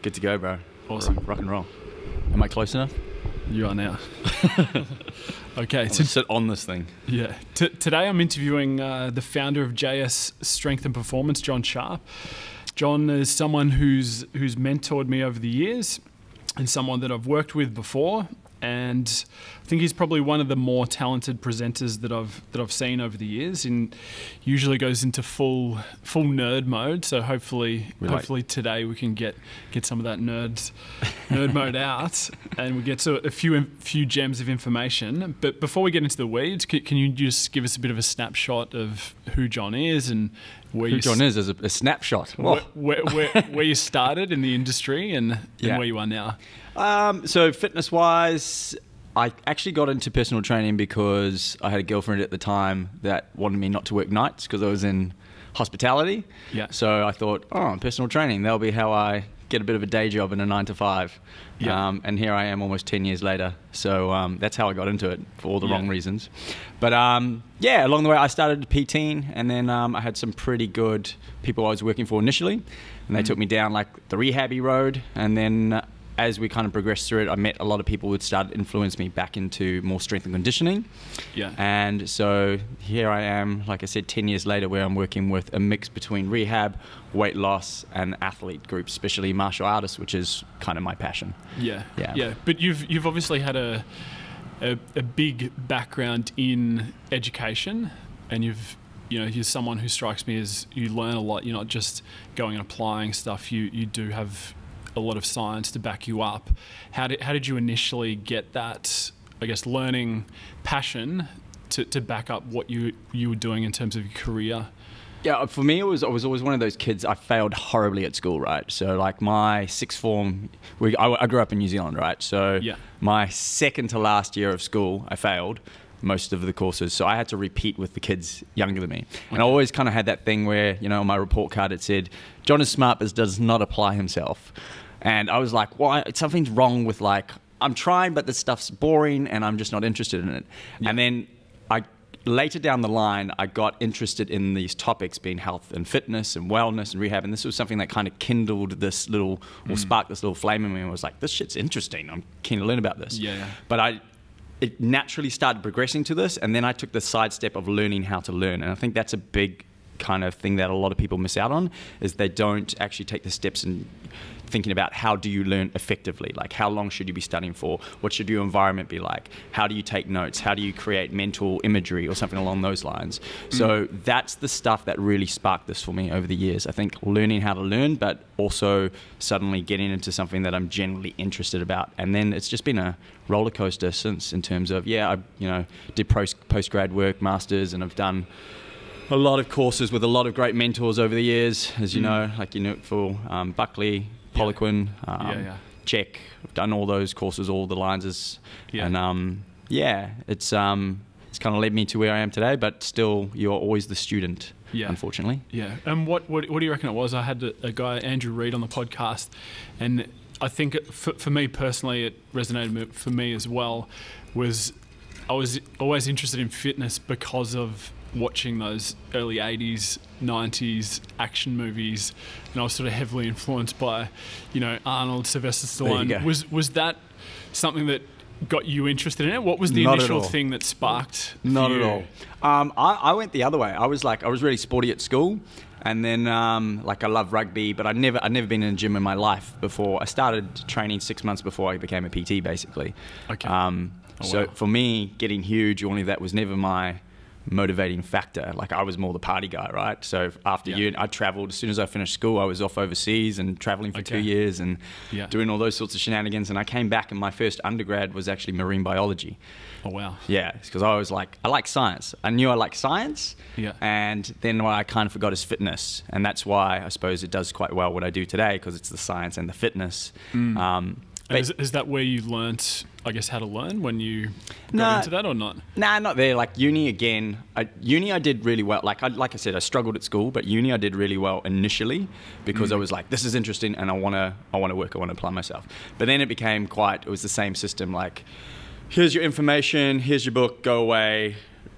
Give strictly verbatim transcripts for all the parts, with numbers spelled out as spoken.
Good to go, bro. Awesome. Rock and roll. Am I close enough? You are now. Okay. I'm to sit on this thing. Yeah. T today I'm interviewing uh, the founder of J S Strength and Performance, Jon Sharp. Jon is someone who's who's mentored me over the years and someone that I've worked with before. And I think he's probably one of the more talented presenters that I've that I've seen over the years. And usually goes into full full nerd mode. So hopefully, we hopefully like. today we can get get some of that nerd nerd mode out, and we get to a few few gems of information. But before we get into the weeds, can, can you just give us a bit of a snapshot of who Jon is and where who you Jon is as a, a snapshot where, where, where, where you started in the industry and, yeah. and where you are now? Um, so fitness-wise, I actually got into personal training because I had a girlfriend at the time that wanted me not to work nights because I was in hospitality. Yeah. So I thought, oh, personal training, that'll be how I get a bit of a day job in a nine to five. Yeah. Um, and here I am almost ten years later. So um, that's how I got into it for all the yeah. wrong reasons. But um, yeah, along the way, I started PTing, and then um, I had some pretty good people I was working for initially. And they mm. took me down like the rehabby road, and then... Uh, as we kind of progressed through it, I met a lot of people who'd started to influence me back into more strength and conditioning. Yeah. And so here I am, like I said, ten years later, where I'm working with a mix between rehab, weight loss, and athlete groups, especially martial artists, which is kind of my passion. Yeah. Yeah. Yeah. But you've you've obviously had a a, a big background in education, and you've you know, you're someone who strikes me as you learn a lot. You're not just going and applying stuff. You you do have a lot of science to back you up. How did, how did you initially get that, I guess, learning passion to, to back up what you, you were doing in terms of your career? Yeah, for me, it was, I was always one of those kids. I failed horribly at school, right? So like my sixth form, we, I, I grew up in New Zealand, right? So yeah. my second to last year of school, I failed most of the courses. So I had to repeat with the kids younger than me. Okay. And I always kind of had that thing where, you know, on my report card, it said, Jon is smart, but does not apply himself. And I was like, why? Something's wrong with like, I'm trying, but this stuff's boring and I'm just not interested in it. Yeah. And then I later down the line, I got interested in these topics being health and fitness and wellness and rehab. And this was something that kind of kindled this little, or mm. sparked this little flame in me, and was like, this shit's interesting. I'm keen to learn about this. Yeah. But I, it naturally started progressing to this. And then I took the side step of learning how to learn. And I think that's a big kind of thing that a lot of people miss out on, is they don't actually take the steps and thinking about how do you learn effectively, like how long should you be studying for, what should your environment be like, how do you take notes, how do you create mental imagery or something along those lines. Mm. So that's the stuff that really sparked this for me over the years. I think learning how to learn, but also suddenly getting into something that I'm generally interested about. And then it's just been a roller coaster since, in terms of, yeah, I you know did post-grad work, masters, and I've done a lot of courses with a lot of great mentors over the years, as you mm. know, like you know for um, Buckley, Poliquin, um, yeah, yeah. Czech. I've done all those courses, all the lines, is, yeah. and um, yeah, it's um, it's kind of led me to where I am today. But still, you're always the student, yeah. unfortunately. Yeah. And what, what what do you reckon it was? I had a, a guy, Andrew Reid, on the podcast, and I think it, for, for me personally, it resonated for me as well. Was I was always interested in fitness because of watching those early eighties, nineties action movies, and I was sort of heavily influenced by, you know, Arnold, Sylvester Stallone. Was was that something that got you interested in it? What was the Not initial thing that sparked? Not you? at all. Um, I, I went the other way. I was like, I was really sporty at school, and then um, like I love rugby, but I never, I'd never been in a gym in my life before. I started training six months before I became a P T, basically. Okay. Um, oh, so wow. for me, getting huge, only that was never my motivating factor. Like I was more the party guy, right? So after yeah. uni, I traveled. As soon as I finished school, I was off overseas and traveling for okay. two years and yeah. doing all those sorts of shenanigans. And I came back, and my first undergrad was actually marine biology. Oh wow! Yeah, because I was like, I like science. I knew I liked science. Yeah. And then what I kind of forgot is fitness, and that's why I suppose it does quite well what I do today, because it's the science and the fitness. Mm. Um, But is, is that where you learnt, I guess, how to learn when you got nah, into that or not? Nah, not there. Like uni again, I, uni I did really well. Like I, like I said, I struggled at school, but uni I did really well initially because mm. I was like, this is interesting and I want to I want to work, I want to apply myself. But then it became quite, it was the same system, like here's your information, here's your book, go away,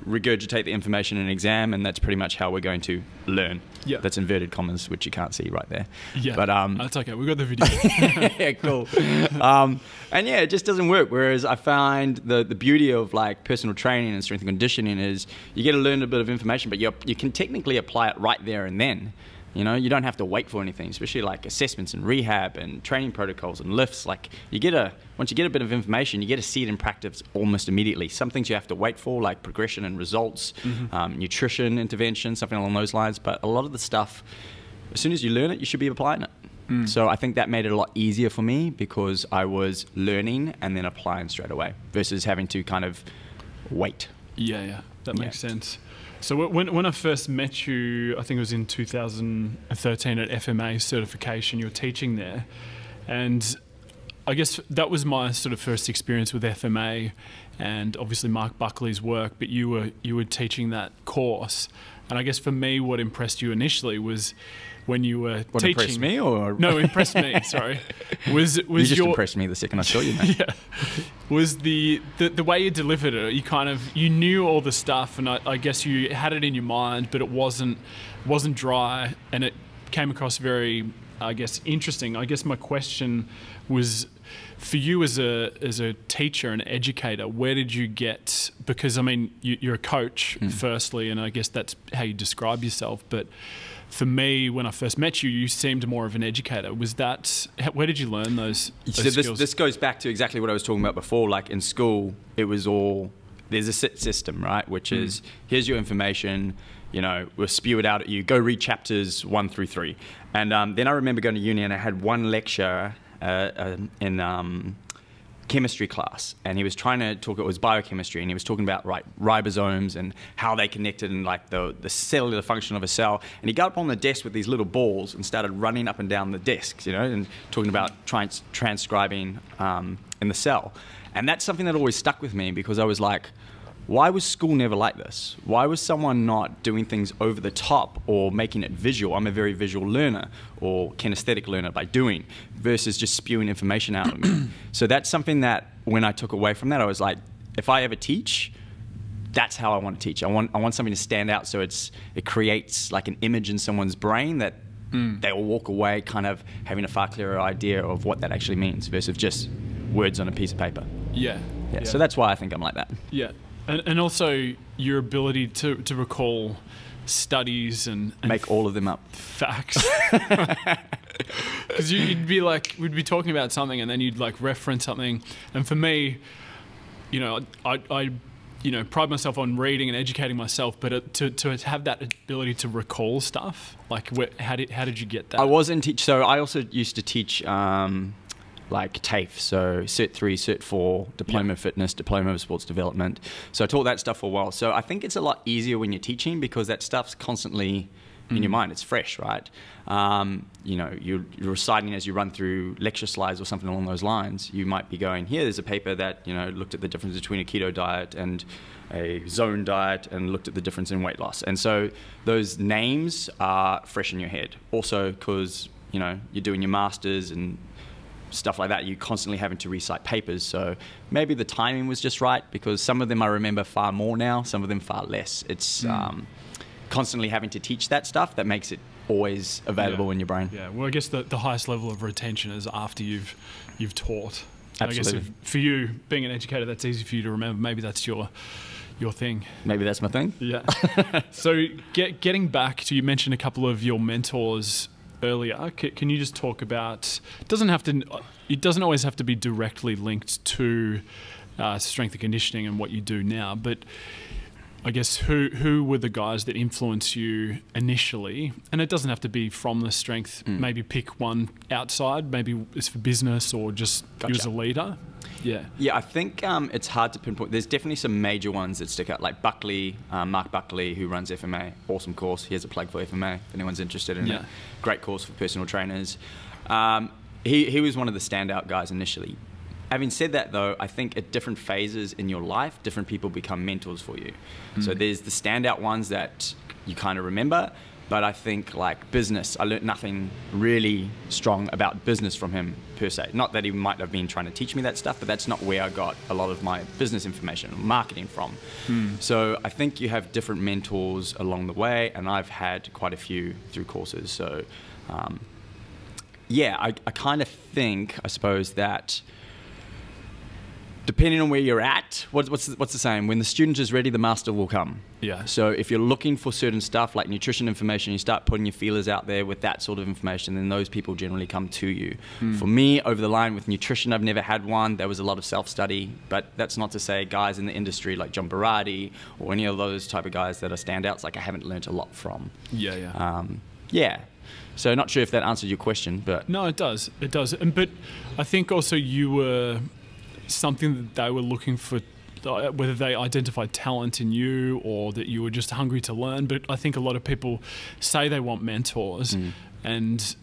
regurgitate the information in an exam, and that's pretty much how we're going to learn. Yeah. That's inverted commas, which you can't see right there. Yeah. But um, that's okay. We've got the video. Yeah, cool. Um, and yeah, it just doesn't work. Whereas I find the the beauty of like personal training and strength and conditioning is you get to learn a bit of information, but you you can technically apply it right there and then. You know, you don't have to wait for anything, especially like assessments and rehab and training protocols and lifts. Like you get a, once you get a bit of information, you get to see it in practice almost immediately. Some things you have to wait for, like progression and results, mm-hmm. um, nutrition intervention, something along those lines. But a lot of the stuff, as soon as you learn it, you should be applying it. Mm. So I think that made it a lot easier for me because I was learning and then applying straight away versus having to kind of wait. Yeah, yeah, that makes yeah. sense. So when, when I first met you, I think it was in two thousand thirteen at F M A certification, you were teaching there. And I guess that was my sort of first experience with F M A and obviously Mark Buckley's work, but you were, you were teaching that course. And I guess for me, what impressed you initially was when you were what teaching... What impressed me or...? No, impressed me, sorry. Was, was you just your, impressed me the second I saw you, mate. Yeah. Was the, the, the way you delivered it, you kind of, you knew all the stuff and I, I guess you had it in your mind, but it wasn't, wasn't dry and it came across very, I guess, interesting. I guess my question was... For you as a as a teacher and educator, where did you get, because I mean, you, you're a coach mm. firstly, and I guess that's how you describe yourself. But for me, when I first met you, you seemed more of an educator. Was that, where did you learn those, those so skills? This, this goes back to exactly what I was talking about before. Like in school, it was all, there's a sit system, right? Which mm. is, here's your information, you know, we'll spew it out at you. Go read chapters one through three. And um, then I remember going to uni and I had one lecture Uh, in um, chemistry class, and he was trying to talk, it was biochemistry, and he was talking about right, ribosomes and how they connected and like the, the cellular function of a cell. And he got up on the desk with these little balls and started running up and down the desks, you know, and talking about trans transcribing um, in the cell. And that's something that always stuck with me because I was like, why was school never like this? Why was someone not doing things over the top or making it visual? I'm a very visual learner or kinesthetic learner by doing versus just spewing information out of me. So that's something that when I took away from that, I was like, if I ever teach, that's how I want to teach. I want, I want something to stand out so it's, it creates like an image in someone's brain that mm. they will walk away kind of having a far clearer idea of what that actually means versus just words on a piece of paper. Yeah. Yeah, yeah. So that's why I think I'm like that. Yeah. And, and also your ability to, to recall studies and, and make all of them up facts, because you, you'd be like, we'd be talking about something and then you'd like reference something. And for me, you know, I, I you know, pride myself on reading and educating myself, but it, to, to have that ability to recall stuff, like where, how did how did you get that? I wasn't teach, so I also used to teach. Um, like TAFE, so Cert three, Cert four, Diploma yeah. of Fitness, Diploma of Sports Development. So I taught that stuff for a while. So I think it's a lot easier when you're teaching because that stuff's constantly mm. in your mind. It's fresh, right? Um, you know, you're, you're reciting as you run through lecture slides or something along those lines. You might be going, here, there's a paper that, you know, looked at the difference between a keto diet and a zone diet and looked at the difference in weight loss. And so those names are fresh in your head. Also because, you know, you're doing your masters and stuff like that, you're constantly having to recite papers. So maybe the timing was just right because some of them I remember far more now, some of them far less. It's mm. um, constantly having to teach that stuff that makes it always available yeah. in your brain. Yeah, well I guess the, the highest level of retention is after you've you've taught. Absolutely. I guess if, for you, being an educator, that's easy for you to remember. Maybe that's your your thing. Maybe that's my thing. Yeah. So get, getting back to, you mentioned a couple of your mentors earlier, can you just talk about? It doesn't have to. It doesn't always have to be directly linked to uh, strength and conditioning and what you do now. But I guess who who were the guys that influenced you initially? And it doesn't have to be from the strength. Mm. Maybe pick one outside. Maybe it's for business or just gotcha. You as a leader. Yeah. Yeah, I think um, it's hard to pinpoint. There's definitely some major ones that stick out, like Buckley, uh, Mark Buckley, who runs F M A. Awesome course. Here's a plug for F M A if anyone's interested in yeah. it. Great course for personal trainers. Um, he, he was one of the standout guys initially. Having said that, though, I think at different phases in your life, different people become mentors for you. Mm. So there's the standout ones that you kind of remember, But I think like business, I learned nothing really strong about business from him per se. Not that he might have been trying to teach me that stuff, but that's not where I got a lot of my business information, marketing from. Hmm. So I think you have different mentors along the way, and I've had quite a few through courses. So um, yeah, I, I kind of think, I suppose that depending on where you're at, what, what's, what's the saying? When the student is ready, the master will come. Yeah. So if you're looking for certain stuff like nutrition information, you start putting your feelers out there with that sort of information, then those people generally come to you. Mm. For me, over the line with nutrition, I've never had one. There was a lot of self-study, but that's not to say guys in the industry like John Berardi or any of those type of guys that are standouts, like I haven't learnt a lot from. Yeah, yeah. Um, yeah. So not sure if that answered your question, but... No, it does. It does. And, but I think also you were... something that they were looking for, whether they identified talent in you or that you were just hungry to learn. But I think a lot of people say they want mentors, mm. and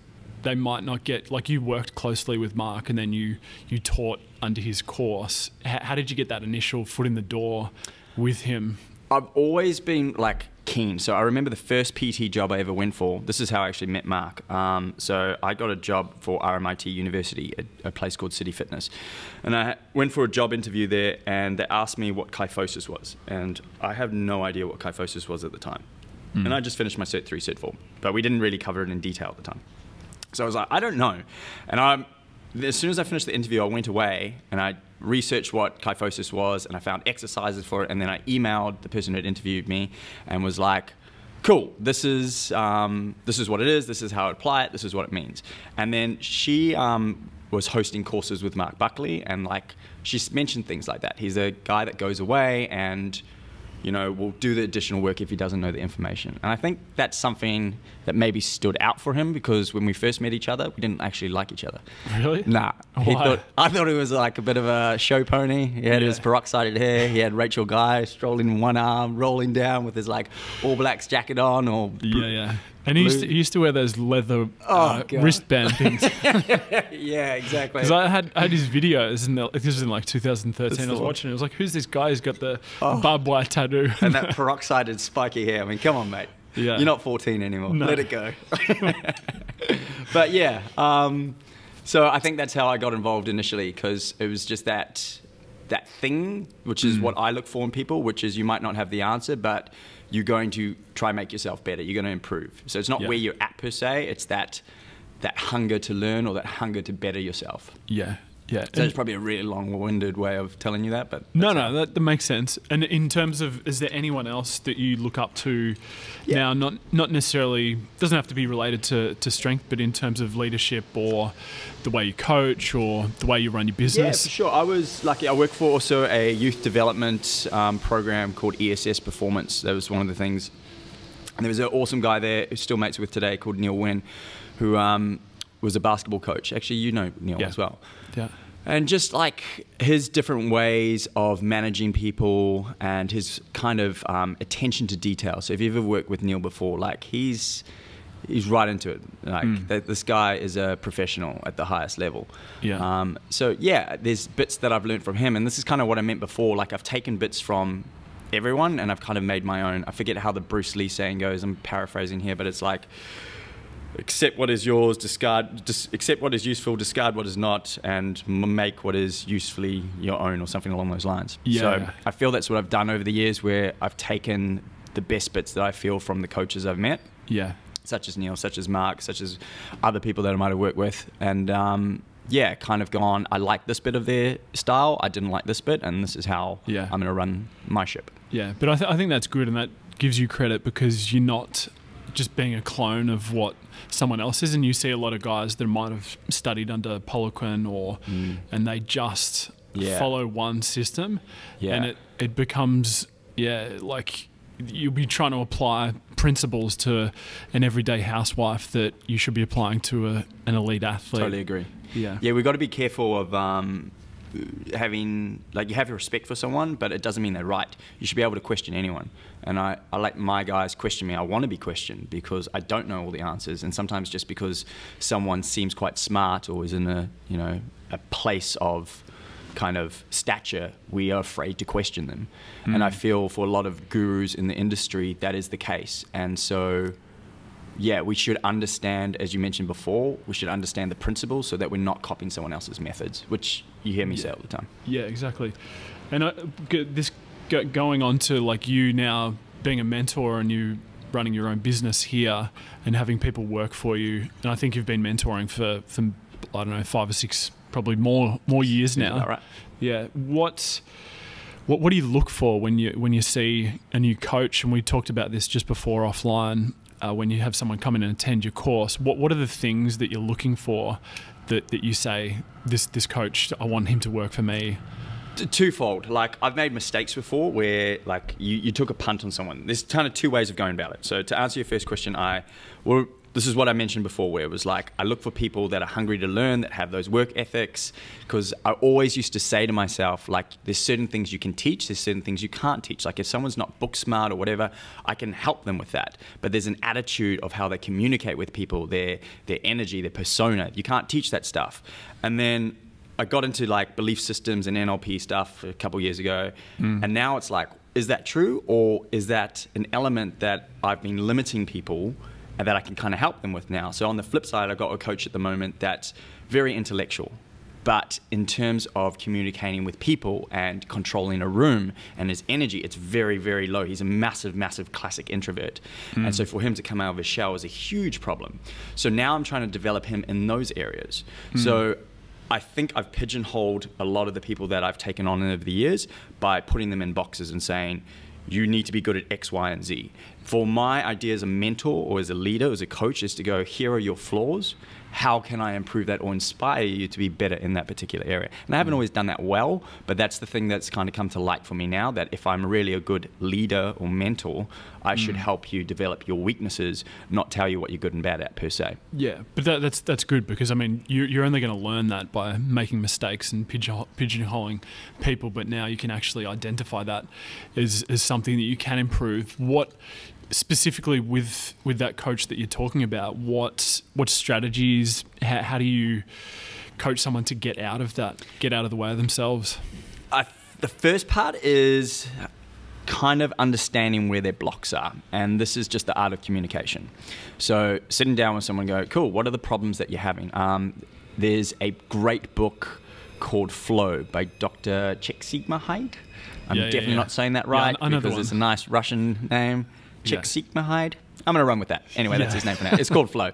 they might not get, like you worked closely with Mark and then you, you taught under his course. How, how did you get that initial foot in the door with him? I've always been like keen. So I remember the first P T job I ever went for. This is how I actually met Mark. Um, so I got a job for R M I T University, a, a place called City Fitness. And I went for a job interview there and they asked me what kyphosis was. And I have no idea what kyphosis was at the time. Mm. And I just finished my Cert three, Cert four. But we didn't really cover it in detail at the time. So I was like, I don't know. And I'm, as soon as I finished the interview, I went away and I researched what kyphosis was and I found exercises for it, and then I emailed the person who had interviewed me and was like, cool, this is um, this is what it is, this is how I apply it, this is what it means. And then she um, was hosting courses with Mark Buckley, and like she mentioned things like that. He's a guy that goes away and, you know, will do the additional work if he doesn't know the information. And I think that's something that maybe stood out for him, because when we first met each other, we didn't actually like each other. Really? Nah. He thought, I thought he was like a bit of a show pony. He had yeah. his peroxided hair. He had Rachel Guy strolling in one arm, rolling down with his like All Blacks jacket on. Or yeah, yeah. And he used, to, he used to wear those leather oh, uh, wristband things. Yeah, exactly. Because I had, I had his videos, and this was in like two thousand thirteen. That's I was watching it. I was like, who's this guy who's got the oh. barbed wire tattoo? And that peroxided spiky hair. I mean, come on, mate. Yeah. You're not fourteen anymore. No. Let it go. But yeah, um, so I think that's how I got involved initially, because it was just that, that thing, which is mm. what I look for in people, which is you might not have the answer, but... you're going to try and make yourself better. You're going to improve. So it's not yeah. where you're at per se. It's that that hunger to learn or that hunger to better yourself. Yeah, yeah. So it's probably a really long-winded way of telling you that, but no, no, that, that makes sense. And in terms of, is there anyone else that you look up to yeah. now? Not not necessarily doesn't have to be related to to strength, but in terms of leadership or the way you coach or the way you run your business. Yeah, for sure. I was lucky. I worked for also a youth development um, program called E S S Performance. That was one of the things. And there was an awesome guy there who still mates with today called Neil Wynn, who um, was a basketball coach. Actually, you know Neil yeah. as well. Yeah. And just like his different ways of managing people and his kind of um, attention to detail. So if you've ever worked with Neil before, like he's... he's right into it. Like mm. th this guy is a professional at the highest level. Yeah. Um, so yeah, there's bits that I've learned from him, and this is kind of what I meant before. Like I've taken bits from everyone, and I've kind of made my own. I forget how the Bruce Lee saying goes. I'm paraphrasing here, but it's like, accept what is yours, discard. Dis accept what is useful, discard what is not, and m make what is usefully your own, or something along those lines. Yeah. So I feel that's what I've done over the years, where I've taken the best bits that I feel from the coaches I've met. Yeah. Such as Neil, such as Mark, such as other people that I might have worked with. And um, yeah, kind of gone, I like this bit of their style, I didn't like this bit, and this is how yeah. I'm going to run my ship. Yeah, but I, th I think that's good, and that gives you credit, because you're not just being a clone of what someone else is. And you see a lot of guys that might have studied under Poliquin or, mm. and they just yeah. follow one system. Yeah. And it, it becomes, yeah, like... you'll be trying to apply principles to an everyday housewife that you should be applying to a, an elite athlete. Totally agree. Yeah. Yeah, we've got to be careful of um, having, like, you have respect for someone, but it doesn't mean they're right. You should be able to question anyone. And I, I let my guys question me. I want to be questioned, because I don't know all the answers. And sometimes just because someone seems quite smart or is in a, you know, a place of... kind of stature, we are afraid to question them. Mm. And I feel for a lot of gurus in the industry, that is the case. And so yeah, we should understand, as you mentioned before, we should understand the principles so that we're not copying someone else's methods, which you hear me yeah. say all the time. Yeah, exactly. And I, this going on to like you now being a mentor and you running your own business here and having people work for you. And I think you've been mentoring for, for I don't know, five or six, probably more more years now. All right. Yeah. What... What, what do you look for when you when you see a new coach? And we talked about this just before offline, uh, when you have someone come in and attend your course. What what are the things that you're looking for that, that you say, this this coach, I want him to work for me? Twofold. Like, I've made mistakes before where like you, you took a punt on someone. There's kind of two ways of going about it. So to answer your first question, I well, this is what I mentioned before, where it was like, I look for people that are hungry to learn, that have those work ethics, because I always used to say to myself, like, there's certain things you can teach, there's certain things you can't teach. Like, if someone's not book smart or whatever, I can help them with that. But there's an attitude of how they communicate with people, their, their energy, their persona. You can't teach that stuff. And then I got into like belief systems and N L P stuff a couple years ago. Mm. And now it's like, is that true? Or is that an element that I've been limiting people and that I can kind of help them with now? So on the flip side, I've got a coach at the moment that's very intellectual, but in terms of communicating with people and controlling a room and his energy, it's very, very low. He's a massive, massive classic introvert. Mm. And so for him to come out of his shell is a huge problem. So now I'm trying to develop him in those areas. Mm. So I think I've pigeonholed a lot of the people that I've taken on over the years by putting them in boxes and saying, you need to be good at X, Y, and Z. For my idea as a mentor or as a leader, as a coach, is to go, here are your flaws. How can I improve that or inspire you to be better in that particular area? And I haven't always done that well, but that's the thing that's kind of come to light for me now, that if I'm really a good leader or mentor, I mm. should help you develop your weaknesses, not tell you what you're good and bad at per se. Yeah, but that, that's that's good, because I mean, you, you're only going to learn that by making mistakes and pigeonhol pigeonholing people, but now you can actually identify that as, as something that you can improve. What... Specifically with with that coach that you're talking about, what what strategies, how, how do you coach someone to get out of that, get out of the way of themselves? I, the first part is kind of understanding where their blocks are, and this is just the art of communication. So sitting down with someone and go, cool, what are the problems that you're having? Um, there's a great book called Flow by Doctor Csikszentmihalyi. I'm yeah, definitely yeah, yeah. not saying that right yeah, because one. It's a nice Russian name. Csikszentmihalyi. I'm going to run with that. Anyway, yeah. that's his name for now. It's called Flow.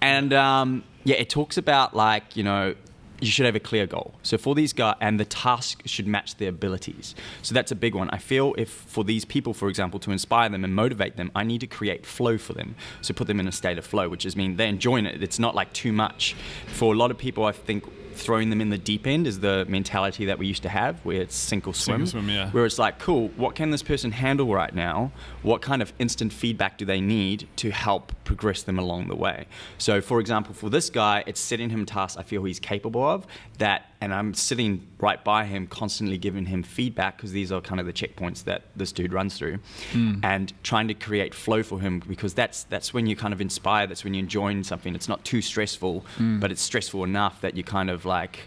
And um, yeah, it talks about like, you know, you should have a clear goal. So for these guys, and the task should match their abilities. So that's a big one. I feel if for these people, for example, to inspire them and motivate them, I need to create flow for them. So put them in a state of flow, which is mean they're enjoying it. It's not like too much. For a lot of people, I think throwing them in the deep end is the mentality that we used to have, where it's sink or swim, sink or swim yeah. where it's like, cool, what can this person handle right now? What kind of instant feedback do they need to help progress them along the way? So for example, for this guy, it's setting him tasks I feel he's capable of, that, and I'm sitting right by him, constantly giving him feedback, because these are kind of the checkpoints that this dude runs through, mm. and trying to create flow for him, because that's that's when you kind of inspire, that's when you're enjoying something. It's not too stressful, mm. but it's stressful enough that you kind of like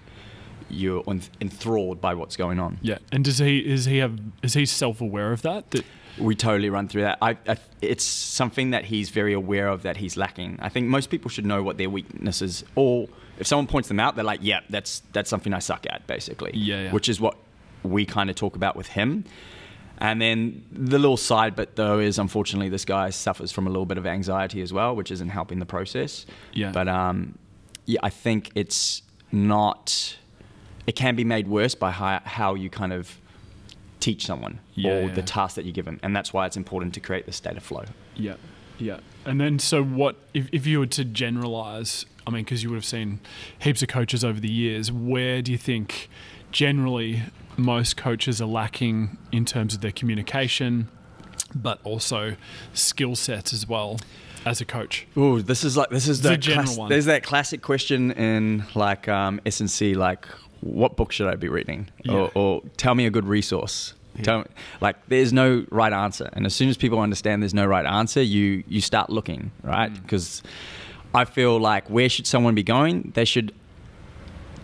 you're enthralled by what's going on. Yeah. And does he is he have is he self-aware of that? that We totally run through that. I, I, it's something that he's very aware of, that he's lacking. I think most people should know what their weaknesses, or if someone points them out, they're like, yeah, that's that's something I suck at, basically. Yeah, yeah. Which is what we kind of talk about with him. And then the little side bit, though, is unfortunately this guy suffers from a little bit of anxiety as well, which isn't helping the process. Yeah. But um, yeah, I think it's not... It can be made worse by how, how you kind of... teach someone yeah, or yeah. the task that you give them, and that's why it's important to create the state of flow. Yeah, yeah. And then, so what if, if you were to generalize, I mean, because you would have seen heaps of coaches over the years, where do you think generally most coaches are lacking in terms of their communication, but also skill sets as well as a coach? Oh, this is like this is the general one. There's that classic question in like um, S and C, like, what book should I be reading? Yeah. Or, or tell me a good resource. Yeah. Tell me, like, there's no right answer. And as soon as people understand there's no right answer, you, you start looking, right? Because mm. I feel like, where should someone be going? They should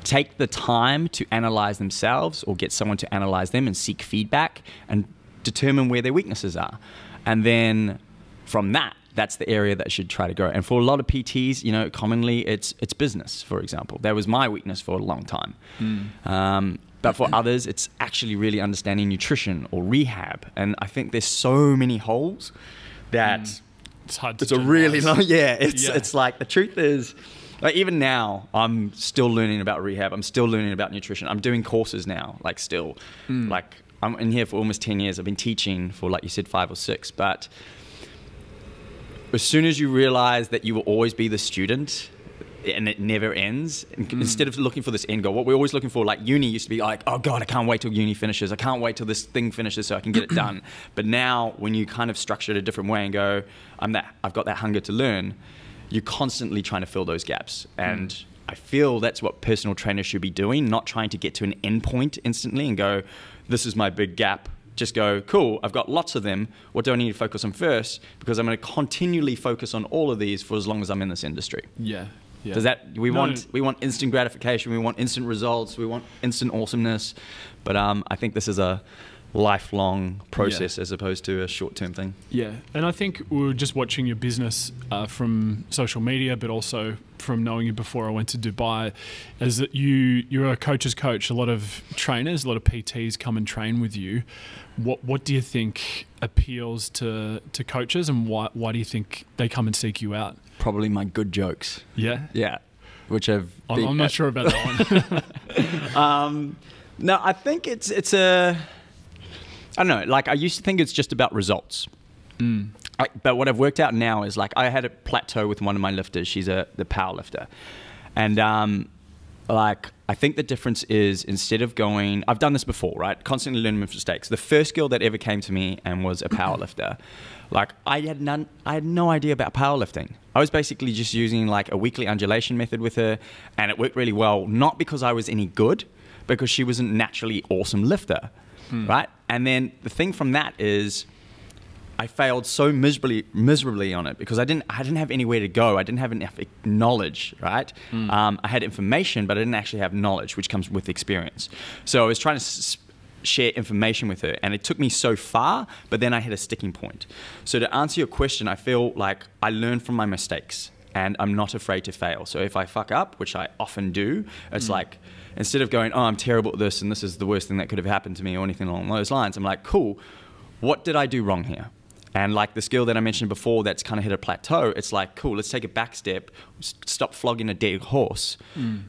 take the time to analyze themselves, or get someone to analyze them and seek feedback and determine where their weaknesses are. And then from that, that's the area that should try to grow. And for a lot of P Ts, you know, commonly it's it's business, for example. That was my weakness for a long time. Mm. Um, but for others, it's actually really understanding nutrition or rehab. And I think there's so many holes that mm. it's hard to it's a really long, yeah, it's, yeah. It's like the truth is, like even now, I'm still learning about rehab. I'm still learning about nutrition. I'm doing courses now, like still. Mm. Like I'm in here for almost ten years. I've been teaching for, like you said, five or six. But as soon as you realize that you will always be the student and it never ends, mm. instead of looking for this end goal, what we're always looking for, like uni used to be like, oh God, I can't wait till uni finishes. I can't wait till this thing finishes so I can get it done. But now when you kind of structure it a different way and go, I'm that, I've got that hunger to learn, you're constantly trying to fill those gaps. And mm. I feel that's what personal trainers should be doing, not trying to get to an end point instantly and go, this is my big gap. Just go, cool, I've got lots of them. What do I need to focus on first? Because I'm going to continually focus on all of these for as long as I'm in this industry. Yeah. Yeah. Does that, we no. want we want instant gratification, we want instant results, we want instant awesomeness. But um, I think this is a lifelong process yeah. as opposed to a short-term thing. Yeah, and I think we were just watching your business uh, from social media, but also from knowing you before I went to Dubai, is that you, you're a coach's coach. A lot of trainers, a lot of P Ts come and train with you. What, what do you think appeals to, to coaches, and why, why do you think they come and seek you out? Probably my good jokes. Yeah? Yeah, which I've I'm, I'm not sure about that one. um, no, I think it's, it's a... I don't know, like I used to think it's just about results. Mm. I, but what I've worked out now is like I had a plateau with one of my lifters. She's a the power lifter. And um, like I think the difference is instead of going, I've done this before, right? Constantly learning from mistakes. The first girl that ever came to me and was a power lifter, like I had, none, I had no idea about powerlifting. I was basically just using like a weekly undulation method with her, and it worked really well, not because I was any good, because she was a naturally awesome lifter. Mm. Right? And then the thing from that is I failed so miserably, miserably on it because I didn't, I didn't have anywhere to go. I didn't have enough knowledge, right? Mm. Um, I had information, but I didn't actually have knowledge, which comes with experience. So I was trying to s share information with her, and it took me so far, but then I had a sticking point. So to answer your question, I feel like I learned from my mistakes and I'm not afraid to fail. So if I fuck up, which I often do, it's mm. like... Instead of going, oh, I'm terrible at this and this is the worst thing that could have happened to me or anything along those lines, I'm like, cool, what did I do wrong here? And like the skill that I mentioned before that's kind of hit a plateau, it's like, cool, let's take a back step, stop flogging a dead horse. Mm.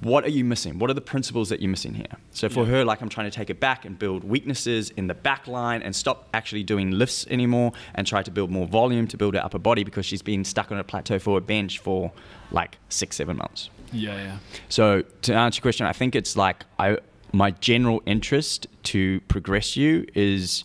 What are you missing? What are the principles that you're missing here? So for yeah. her, like I'm trying to take it back and build weaknesses in the back line and stop actually doing lifts anymore and try to build more volume to build her upper body because she's been stuck on a plateau for a bench for like six, seven months. Yeah, yeah. So to answer your question, I think it's like I my general interest to progress you is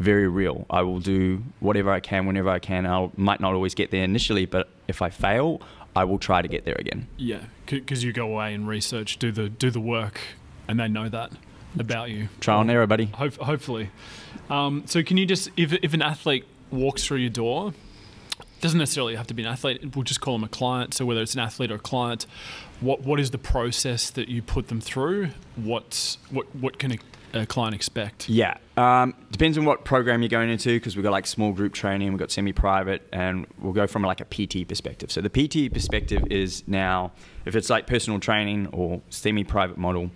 very real. I will do whatever I can, whenever I can. I might not always get there initially, but if I fail, I will try to get there again. Yeah, because you go away and research, do the do the work, and they know that about you. Trial and error, buddy. Ho hopefully. Um, so can you just, if, if an athlete walks through your door, doesn't necessarily have to be an athlete, we'll just call them a client. So whether it's an athlete or a client, what what is the process that you put them through? What's, what what can a, a client expect? Yeah, um, depends on what program you're going into, because we've got like small group training, we've got semi-private, and we'll go from like a P T perspective. So the P T perspective is now, if it's like personal training or semi-private model,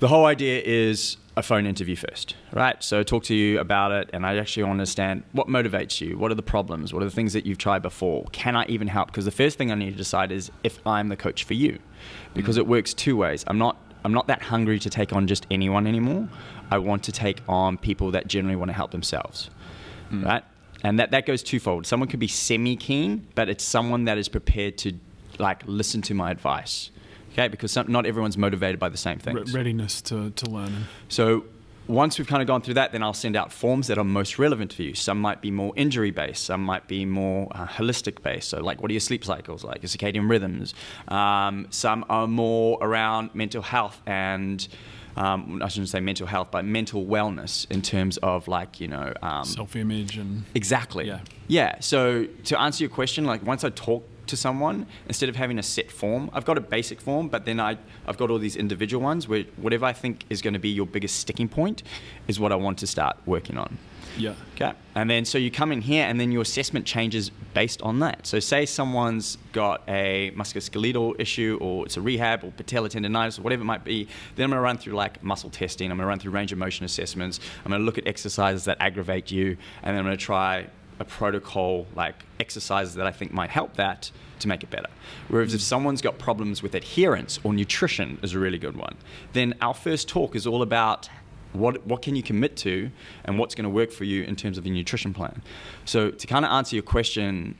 the whole idea is a phone interview first, right? So I talk to you about it, and I actually want to understand what motivates you, what are the problems, what are the things that you've tried before, can I even help? Because the first thing I need to decide is if I'm the coach for you, because mm. it works two ways. I'm not, I'm not that hungry to take on just anyone anymore. I want to take on people that generally want to help themselves, mm. right? And that, that goes twofold. Someone could be semi-keen, but it's someone that is prepared to like listen to my advice. Okay, because some, not everyone's motivated by the same things. Readiness to, to learn. So once we've kind of gone through that, then I'll send out forms that are most relevant for you. Some might be more injury-based. Some might be more uh, holistic-based. So like, what are your sleep cycles like? Your circadian rhythms. Um, some are more around mental health and... Um, I shouldn't say mental health, but mental wellness in terms of like, you know... Um, self-image and... Exactly. Yeah. Yeah. So to answer your question, like once I talk to someone instead of having a set form. I've got a basic form, but then I, I've got all these individual ones where whatever I think is going to be your biggest sticking point is what I want to start working on. Yeah. Okay. And then so you come in here and then your assessment changes based on that. So say someone's got a musculoskeletal issue or it's a rehab or patella tendonitis or whatever it might be, then I'm going to run through like muscle testing. I'm going to run through range of motion assessments. I'm going to look at exercises that aggravate you, and then I'm going to try a protocol, like exercises that I think might help that to make it better. Whereas if someone's got problems with adherence or nutrition is a really good one, then our first talk is all about What, what can you commit to and what's going to work for you in terms of your nutrition plan. So to kind of answer your question,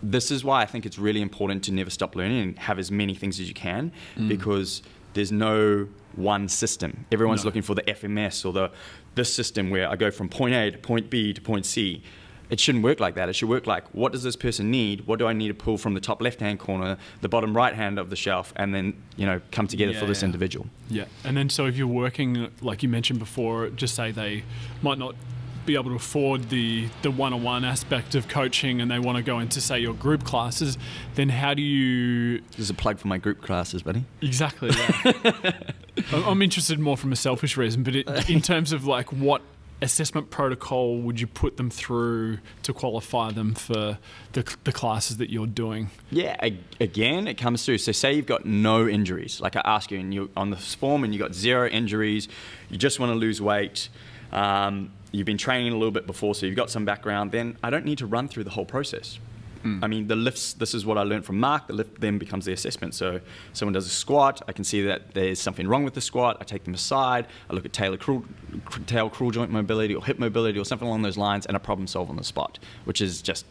this is why I think it's really important to never stop learning and have as many things as you can, mm. because there's no one system. Everyone's no. looking for the F M S or the this system where I go from point A to point B to point C. It shouldn't work like that. It should work like, what does this person need? What do I need to pull from the top left-hand corner, the bottom right-hand of the shelf, and then, you know, come together yeah, for this yeah. individual. Yeah. And then so if you're working, like you mentioned before, just say they might not be able to afford the the one-on-one aspect of coaching and they want to go into, say, your group classes, then how do you... There's a plug for my group classes, buddy. Exactly. Yeah. I'm interested more from a selfish reason, but it, in terms of like what assessment protocol would you put them through to qualify them for the, the classes that you're doing? Yeah, again, it comes through. So say you've got no injuries, like I ask you, and you're on this form and you've got zero injuries, you just want to lose weight, um, you've been training a little bit before, so you've got some background, then I don't need to run through the whole process. Mm. I mean, the lifts, this is what I learned from Mark, the lift then becomes the assessment. So someone does a squat, I can see that there's something wrong with the squat, I take them aside, I look at tail cruel, tail cruel joint mobility or hip mobility or something along those lines, and I problem solve on the spot, which is just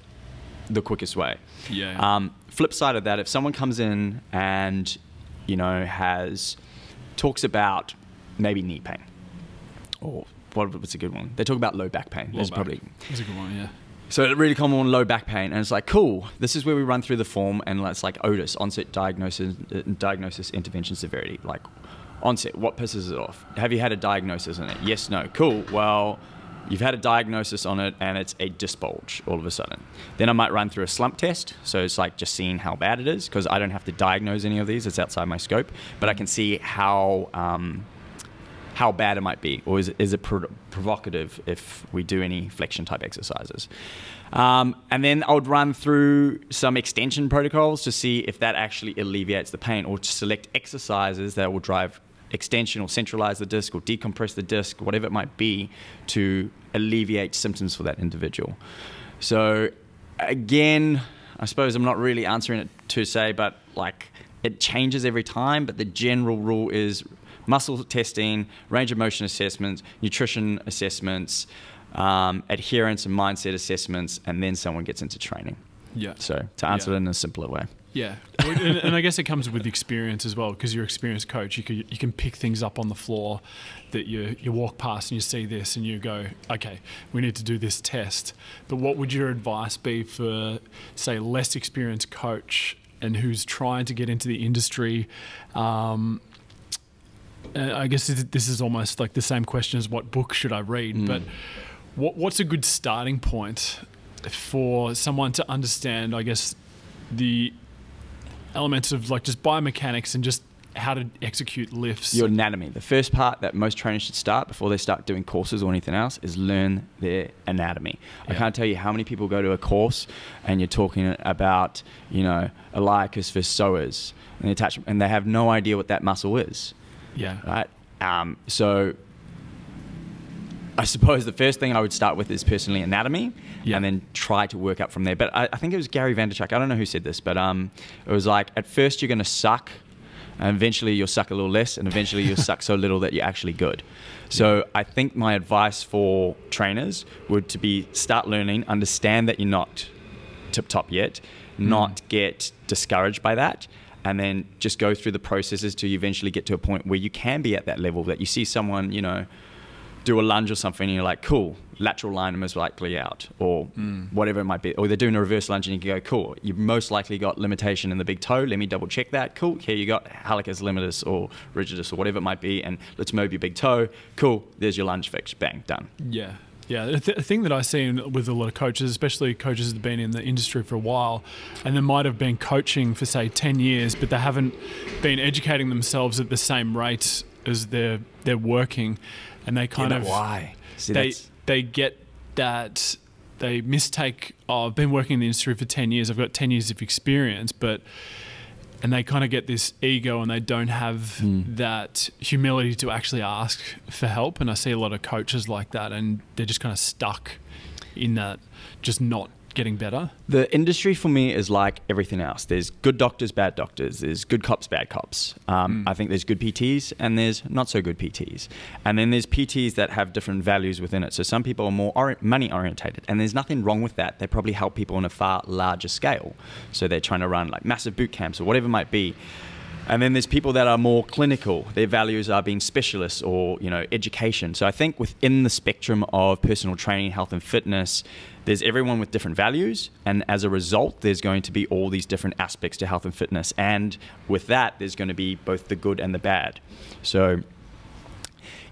the quickest way. Yeah. Um, flip side of that, if someone comes in and, you know, has, talks about maybe knee pain, or what, what's a good one? They talk about low back pain. Low That's back. probably. That's a good one, yeah. So a really common one, low back pain, and it's like, cool, this is where we run through the form, and it's like O T I S, onset, diagnosis, diagnosis, intervention, severity. Like, onset, what pisses it off? Have you had a diagnosis on it? Yes, no, cool, well, you've had a diagnosis on it, and it's a disc bulge all of a sudden. Then I might run through a slump test, so it's like just seeing how bad it is, because I don't have to diagnose any of these, it's outside my scope, but I can see how... Um, how bad it might be, or is it, is it pro provocative if we do any flexion type exercises. Um, and then I would run through some extension protocols to see if that actually alleviates the pain, or to select exercises that will drive extension or centralize the disc or decompress the disc, whatever it might be, to alleviate symptoms for that individual. So again, I suppose I'm not really answering it to say, but like it changes every time, but the general rule is muscle testing, range of motion assessments, nutrition assessments, um, adherence and mindset assessments, and then someone gets into training. Yeah. So to answer yeah. it in a simpler way. Yeah. and, and I guess it comes with experience as well, because you're an experienced coach. You can, you can pick things up on the floor that you, you walk past and you see this and you go, okay, we need to do this test. But what would your advice be for, say, less experienced coach and who's trying to get into the industry? Um, Uh, I guess this is almost like the same question as what book should I read, mm. but what, what's a good starting point for someone to understand, I guess, the elements of like just biomechanics and just how to execute lifts? Your anatomy. The first part that most trainers should start before they start doing courses or anything else is learn their anatomy. Yeah. I can't tell you how many people go to a course and you're talking about, you know, iliacus versus psoas and the attachment, and they have no idea what that muscle is. Yeah. Right. Um, so I suppose the first thing I would start with is personally anatomy, yeah. and then try to work up from there. But I, I think it was Gary Vaynerchuk. I don't know who said this, but um, it was like, at first you're going to suck, and eventually you'll suck a little less, and eventually you'll suck so little that you're actually good. So yeah. I think my advice for trainers would to be start learning, understand that you're not tip top yet, mm. not get discouraged by that. And then just go through the processes till you eventually get to a point where you can be at that level that you see someone, you know, do a lunge or something and you're like, cool, lateral line is likely out, or mm. whatever it might be. Or they're doing a reverse lunge and you can go, cool, you've most likely got limitation in the big toe. Let me double check that. Cool, here you got hallucis limitus or rigidus or whatever it might be, and let's move your big toe. Cool, there's your lunge fix. Bang, done. Yeah. Yeah, the th thing that I see in, with a lot of coaches, especially coaches that have been in the industry for a while, and they might have been coaching for, say, ten years, but they haven't been educating themselves at the same rate as they're, they're working. And they kind yeah, of... why? See, they, they get that... They mistake, oh, I've been working in the industry for ten years, I've got ten years of experience, but... And they kind of get this ego, and they don't have mm. that humility to actually ask for help. And I see a lot of coaches like that, and they're just kind of stuck in that, just not getting better. The industry for me is like everything else. There's good doctors, bad doctors. There's good cops, bad cops. Um, mm. I think there's good P Ts and there's not so good P Ts. And then there's P Ts that have different values within it. So some people are more or money orientated, and there's nothing wrong with that. They probably help people on a far larger scale. So they're trying to run like massive boot camps or whatever it might be. And then there's people that are more clinical. Their values are being specialists or, you know, education. So I think within the spectrum of personal training, health and fitness, there's everyone with different values. And as a result, there's going to be all these different aspects to health and fitness. And with that, there's going to be both the good and the bad. So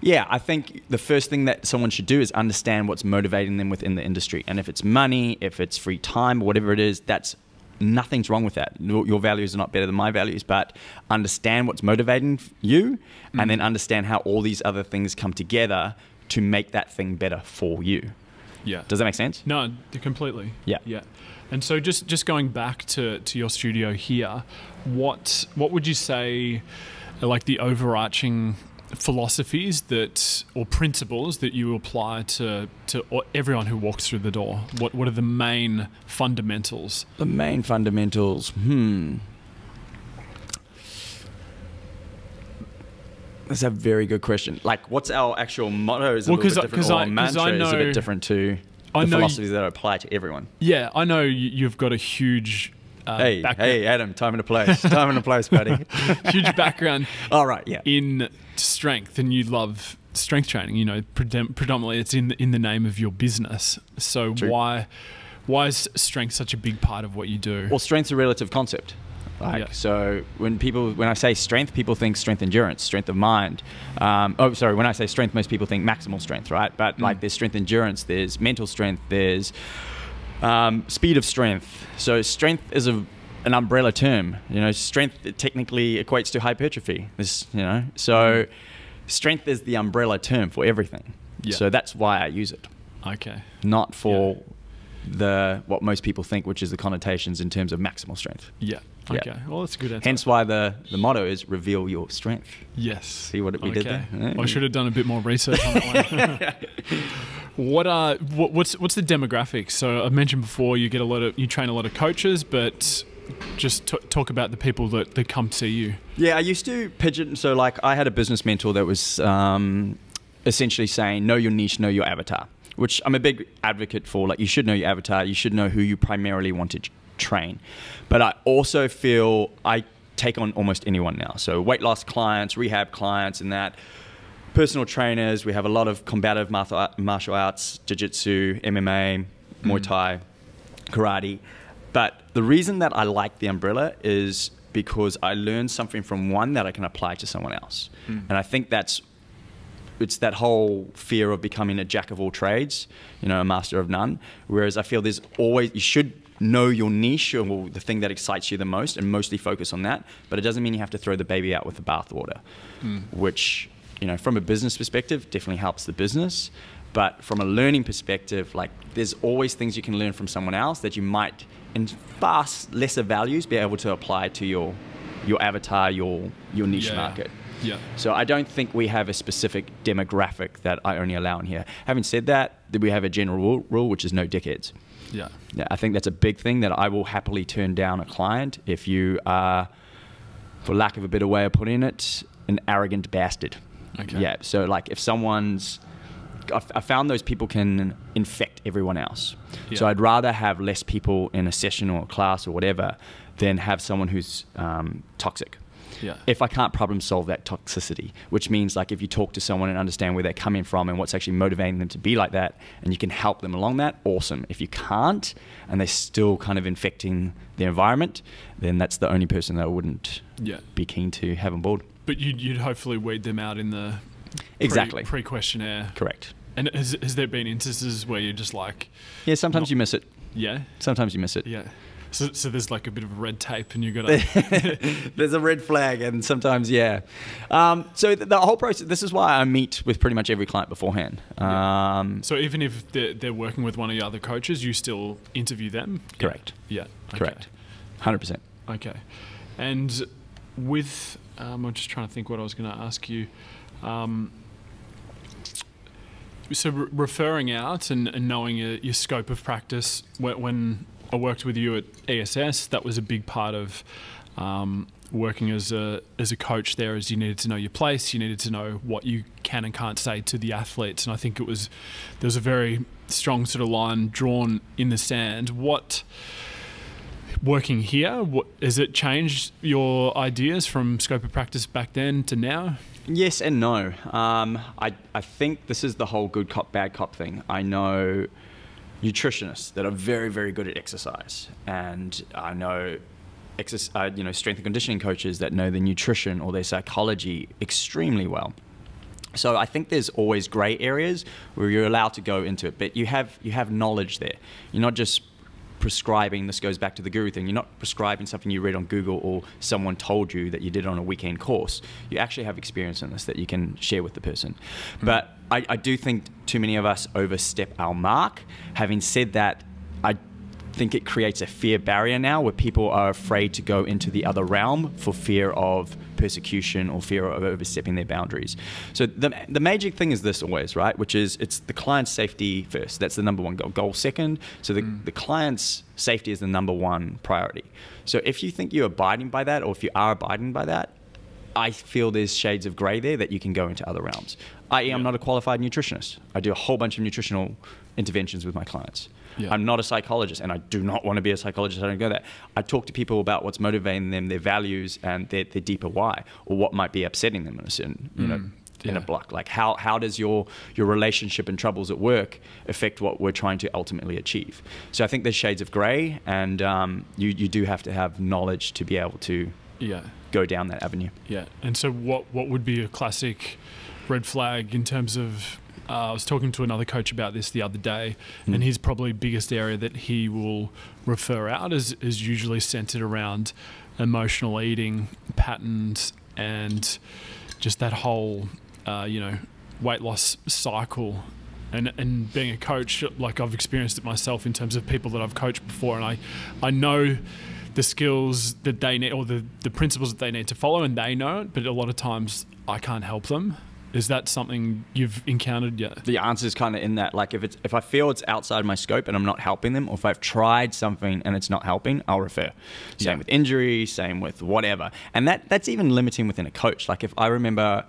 yeah, I think the first thing that someone should do is understand what's motivating them within the industry. And if it's money, if it's free time, whatever it is, that's nothing's wrong with that. Your values are not better than my values, but understand what's motivating you, and mm. then understand how all these other things come together to make that thing better for you. Yeah. Does that make sense? No, completely. Yeah. Yeah. And so just, just going back to, to your studio here, what, what would you say are like the overarching philosophies that, or principles that you apply to to everyone who walks through the door? What what are the main fundamentals? The main fundamentals. Hmm. That's a very good question. Like, what's our actual motto? Is well, a little bit different. Or I, mantra I know, is a bit different to I the know philosophies you, that apply to everyone. Yeah, I know you've got a huge. Uh, hey, hey, Adam! Time and a place. Time and a place, buddy. Huge background. All right, yeah. In strength, and you love strength training. You know, predominantly, it's in the, in the name of your business. So True. why, why is strength such a big part of what you do? Well, strength's a relative concept. Like, yeah. So when people, when I say strength, people think strength endurance, strength of mind. Um, oh, sorry. When I say strength, most people think maximal strength, right? But mm. like, there's strength endurance, there's mental strength, there's Um, speed of strength. So strength is a, an umbrella term. You know, strength it technically equates to hypertrophy. This, you know, so strength is the umbrella term for everything. Yeah. So that's why I use it. Okay. Not for yeah. the what most people think, which is the connotations in terms of maximal strength. Yeah. Okay. Yeah. Well, that's a good answer. Hence why the, the motto is reveal your strength. Yes. See what it, we okay. did there? Well, I should have done a bit more research on that one. What are what, what's what's the demographics? So I mentioned before you get a lot of you train a lot of coaches, but just t talk about the people that that come see you. Yeah, I used to pigeon. So like I had a business mentor that was um, essentially saying, know your niche, know your avatar. Which I'm a big advocate for. Like you should know your avatar. You should know who you primarily want to train. But I also feel I take on almost anyone now. So weight loss clients, rehab clients, and that. Personal trainers, we have a lot of combative martial arts, jiu-jitsu, M M A, Muay Thai, mm. karate. But the reason that I like the umbrella is because I learn something from one that I can apply to someone else. Mm. And I think that's, it's that whole fear of becoming a jack of all trades, you know, a master of none. Whereas I feel there's always, you should know your niche or the thing that excites you the most and mostly focus on that. But it doesn't mean you have to throw the baby out with the bathwater, mm. which... You know, from a business perspective, definitely helps the business. But from a learning perspective, like there's always things you can learn from someone else that you might, in far lesser values, be able to apply to your your avatar, your your niche yeah. market. Yeah. So I don't think we have a specific demographic that I only allow in here. Having said that, we have a general rule, which is no dickheads. Yeah. Yeah. I think that's a big thing that I will happily turn down a client if you are, for lack of a better way of putting it, an arrogant bastard. Okay. Yeah, so like if someone's, I found those people can infect everyone else. Yeah. So I'd rather have less people in a session or a class or whatever than have someone who's um, toxic. Yeah. If I can't problem solve that toxicity, which means like if you talk to someone and understand where they're coming from and what's actually motivating them to be like that, and you can help them along that, awesome. If you can't, and they're still kind of infecting their environment, then that's the only person that I wouldn't yeah. be keen to have on board. But you'd, you'd hopefully weed them out in the pre, exactly pre-questionnaire. Correct. And has, has there been instances where you're just like... Yeah, sometimes not, you miss it. Yeah? Sometimes you miss it. Yeah. So, so there's like a bit of red tape and you've got to... There's a red flag and sometimes, yeah. Um, so the, the whole process, this is why I meet with pretty much every client beforehand. Yeah. Um, so even if they're, they're working with one of your other coaches, you still interview them? Correct. Yeah. Okay. Correct. one hundred percent. Okay. And with... Um, I'm just trying to think what I was going to ask you. Um, so re referring out and, and knowing your, your scope of practice, when, when I worked with you at E S S, that was a big part of um, working as a, as a coach there, as you needed to know your place, you needed to know what you can and can't say to the athletes. And I think it was, there was a very strong sort of line drawn in the sand. What... Working here, what, has it changed your ideas from scope of practice back then to now? Yes and no. Um, I, I think this is the whole good cop, bad cop thing. I know nutritionists that are very, very good at exercise. And I know, exercise, uh, you know, strength and conditioning coaches that know their nutrition or their psychology extremely well. So I think there's always grey areas where you're allowed to go into it. But you have, you have knowledge there. You're not just... prescribing, this goes back to the guru thing, you're not prescribing something you read on Google or someone told you that you did on a weekend course. You actually have experience in this that you can share with the person. Mm-hmm. But I, I do think too many of us overstep our mark. Having said that, I think it creates a fear barrier now where people are afraid to go into the other realm for fear of persecution or fear of overstepping their boundaries. So the, the major thing is this always, right? Which is it's the client's safety first. That's the number one goal. Goal second. So the, mm. the client's safety is the number one priority. So if you think you're abiding by that or if you are abiding by that, I feel there's shades of grey there that you can go into other realms. that is yeah. I'm not a qualified nutritionist. I do a whole bunch of nutritional interventions with my clients. Yeah. I'm not a psychologist and I do not want to be a psychologist. I don't go there. I talk to people about what's motivating them, their values and their, their deeper why, or what might be upsetting them in a certain, you mm, know, yeah. in a block. Like how, how does your, your relationship and troubles at work affect what we're trying to ultimately achieve? So I think there's shades of grey and um, you, you do have to have knowledge to be able to yeah. go down that avenue. Yeah. And so what, what would be a classic red flag in terms of... Uh, I was talking to another coach about this the other day, mm. and his probably biggest area that he will refer out is, is usually centered around emotional eating patterns and just that whole, uh, you know, weight loss cycle. And, and being a coach, like I've experienced it myself in terms of people that I've coached before, and I, I know the skills that they need or the, the principles that they need to follow, and they know it, but a lot of times I can't help them. Is that something you've encountered yet? The answer is kind of in that, like if it's, if I feel it's outside my scope and I'm not helping them, or if I've tried something and it's not helping, I'll refer. Same yeah. with injury, same with whatever. And that, that's even limiting within a coach. Like if I remember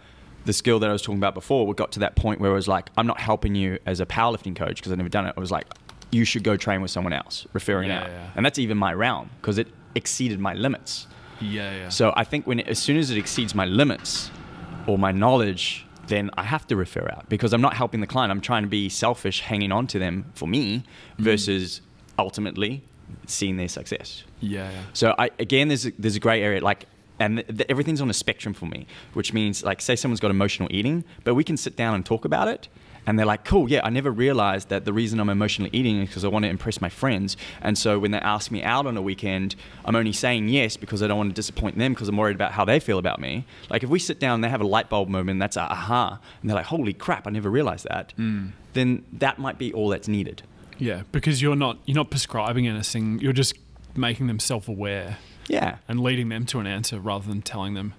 the skill that I was talking about before, we got to that point where it was like, I'm not helping you as a powerlifting coach because I've never done it. I was like, you should go train with someone else, referring yeah, out. Yeah. And that's even my realm because it exceeded my limits. Yeah, yeah. So I think when it, as soon as it exceeds my limits or my knowledge, then I have to refer out because I'm not helping the client. I'm trying to be selfish, hanging on to them for me versus mm. ultimately seeing their success. Yeah. yeah. So I, again, there's a, there's a gray area, like, and th th everything's on a spectrum for me, which means like, say someone's got emotional eating, but we can sit down and talk about it. And they're like, cool, yeah, I never realized that the reason I'm emotionally eating is because I want to impress my friends. And so when they ask me out on a weekend, I'm only saying yes because I don't want to disappoint them because I'm worried about how they feel about me. Like if we sit down and they have a light bulb moment, that's a aha, and they're like, holy crap, I never realized that. Mm. Then that might be all that's needed. Yeah, because you're not, you're not prescribing anything. You're just making them self-aware. Yeah. And leading them to an answer rather than telling them.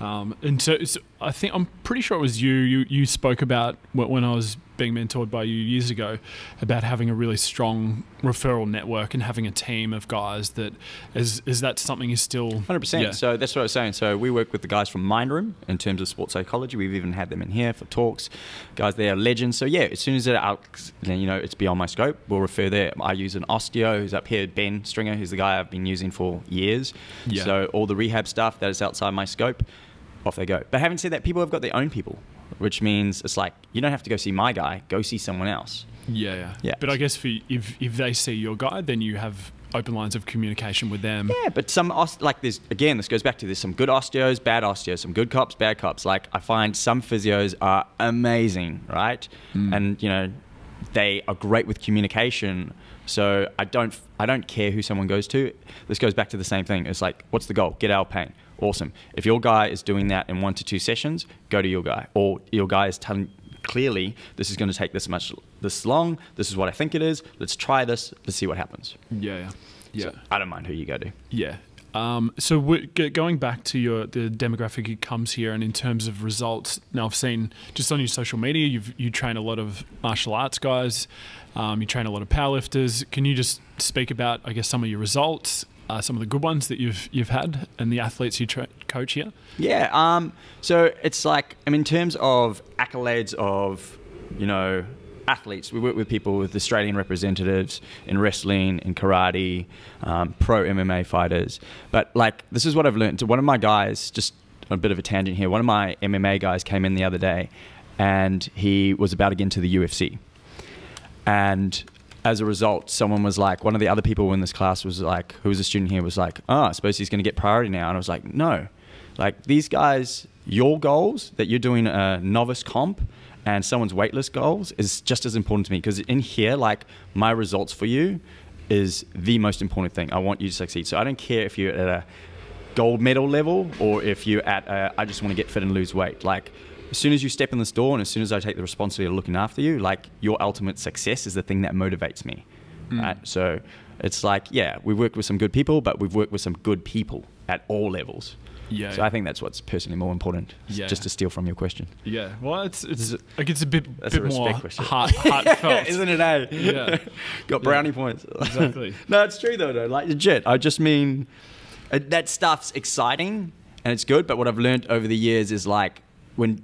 Um, and so, so I think, I'm pretty sure it was you, you, you spoke about when I was being mentored by you years ago about having a really strong referral network and having a team of guys that is, is that something you still... one hundred percent. Yeah. So that's what I was saying. So we work with the guys from Mind Room in terms of sports psychology. We've even had them in here for talks. Guys, they are legends. So yeah, as soon as it out, you know, it's beyond my scope, we'll refer there. I use an osteo who's up here, Ben Stringer, who's the guy I've been using for years. Yeah. So all the rehab stuff that is outside my scope, off they go. But having said that, people have got their own people, which means it's like, you don't have to go see my guy, go see someone else. Yeah, yeah. yeah. But I guess for, if, if they see your guy, then you have open lines of communication with them. Yeah, but some, like this, again, this goes back to this, some good osteos, bad osteos, some good cops, bad cops. Like I find some physios are amazing, right? Mm. And you know, they are great with communication. So I don't, I don't care who someone goes to. This goes back to the same thing. It's like, what's the goal? Get out of pain. Awesome. If your guy is doing that in one to two sessions, go to your guy. Or your guy is telling, clearly, this is going to take this much, this long. This is what I think it is. Let's try this. Let's see what happens. Yeah, yeah. yeah. So I don't mind who you go to. Yeah. Um, so we're g going back to your the demographic who comes here, and in terms of results, now I've seen just on your social media, you've you train a lot of martial arts guys. Um, you train a lot of powerlifters. Can you just speak about, I guess, some of your results? Uh, some of the good ones that you've you've had, and the athletes you tra coach here? Yeah, um, so it's like, I mean, in terms of accolades of, you know, athletes, we work with people with Australian representatives in wrestling, in karate, um, pro M M A fighters. But like, this is what I've learned. So one of my guys, just a bit of a tangent here, one of my M M A guys came in the other day, and he was about to get into the U F C. And as a result, someone was like, one of the other people in this class was like, who was a student here, was like, oh, I suppose he's going to get priority now. And I was like, no, like these guys, your goals that you're doing a novice comp and someone's waitlist goals is just as important to me. Because in here, like my results for you is the most important thing. I want you to succeed. So I don't care if you're at a gold medal level or if you're at a, I just want to get fit and lose weight. Like, as soon as you step in this door and as soon as I take the responsibility of looking after you, like your ultimate success is the thing that motivates me. Mm. Right? So it's like, yeah, we worked with some good people, but we've worked with some good people at all levels. Yeah. So I think that's what's personally more important. Yeah. Just to steal from your question. Yeah. Well, it's it's like it's a bit, bit a more heart, heartfelt, isn't it? Eh? Yeah. Got brownie yeah. points. Exactly. No, it's true though. though. Like legit. I just mean it, that stuff's exciting and it's good. But what I've learned over the years is like when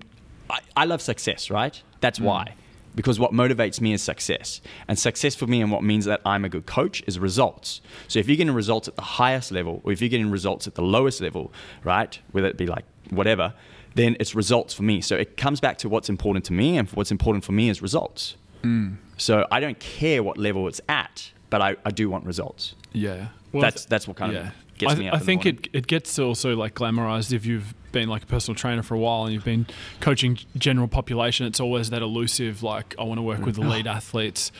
I, I love success, right? That's mm. why. Because what motivates me is success. And success for me and what means that I'm a good coach is results. So if you're getting results at the highest level or if you're getting results at the lowest level, right, whether it be like whatever, then it's results for me. So it comes back to what's important to me, and what's important for me is results. Mm. So I don't care what level it's at, but I, I do want results. Yeah. Well, that's, that's what kind yeah. of gets I, me up I think it, it gets also like glamorized if you've been like a personal trainer for a while and you've been coaching general population. It's always that elusive, like I want to work with elite athletes.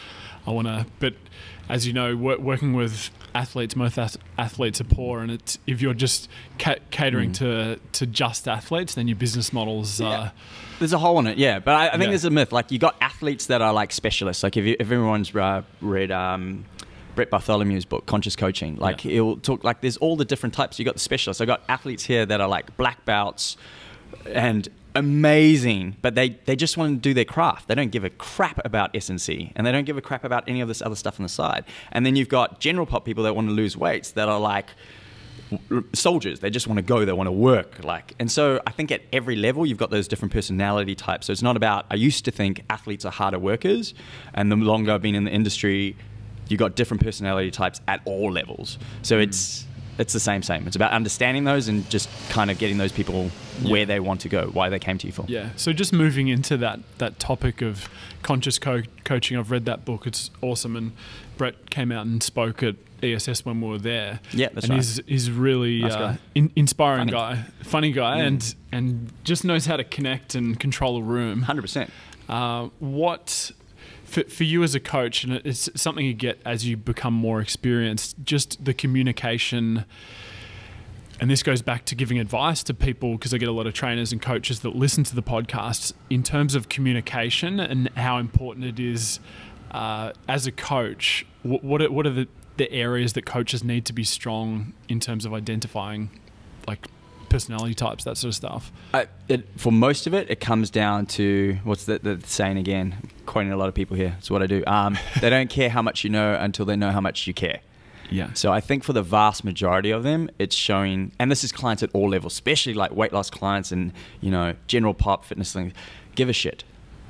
I want to, but as you know, work, working with athletes, most ath athletes are poor, and it's, if you're just ca catering mm. to to just athletes, then your business models are... Yeah. There's a hole in it, yeah. But I, I think yeah. there's a myth. Like you got athletes that are like specialists. Like if, you, if everyone's uh, read... Um, Brett Bartholomew's book, Conscious Coaching. Like yeah. he'll talk, like there's all the different types. You got the specialists. I got athletes here that are like black belts and amazing, but they, they just want to do their craft. They don't give a crap about S and C, and they don't give a crap about any of this other stuff on the side. And then you've got general pop people that want to lose weights that are like soldiers. They just want to go, they want to work. Like, and so I think at every level, you've got those different personality types. So it's not about, I used to think athletes are harder workers, and the longer I've been in the industry, you got different personality types at all levels. So it's it's the same same. It's about understanding those and just kind of getting those people yeah. where they want to go, why they came to you for. Yeah. So just moving into that that topic of conscious co coaching, I've read that book. It's awesome. And Brett came out and spoke at E S S when we were there. Yeah, that's and right. He's he's really nice uh, guy. In, inspiring funny. guy, funny guy, mm. and and just knows how to connect and control a room. one hundred percent. Uh, what. For, for you as a coach, and it's something you get as you become more experienced, just the communication, and this goes back to giving advice to people, because I get a lot of trainers and coaches that listen to the podcasts, in terms of communication and how important it is uh, as a coach. What, what are, what are the, the areas that coaches need to be strong in terms of identifying like personality types, that sort of stuff? Uh, it, for most of it, it comes down to, what's the, the saying again? I'm quoting a lot of people here. It's what I do. Um, they don't care how much you know until they know how much you care. Yeah. So I think for the vast majority of them, it's showing, and this is clients at all levels, especially like weight loss clients and, you know, general pop fitness things, give a shit.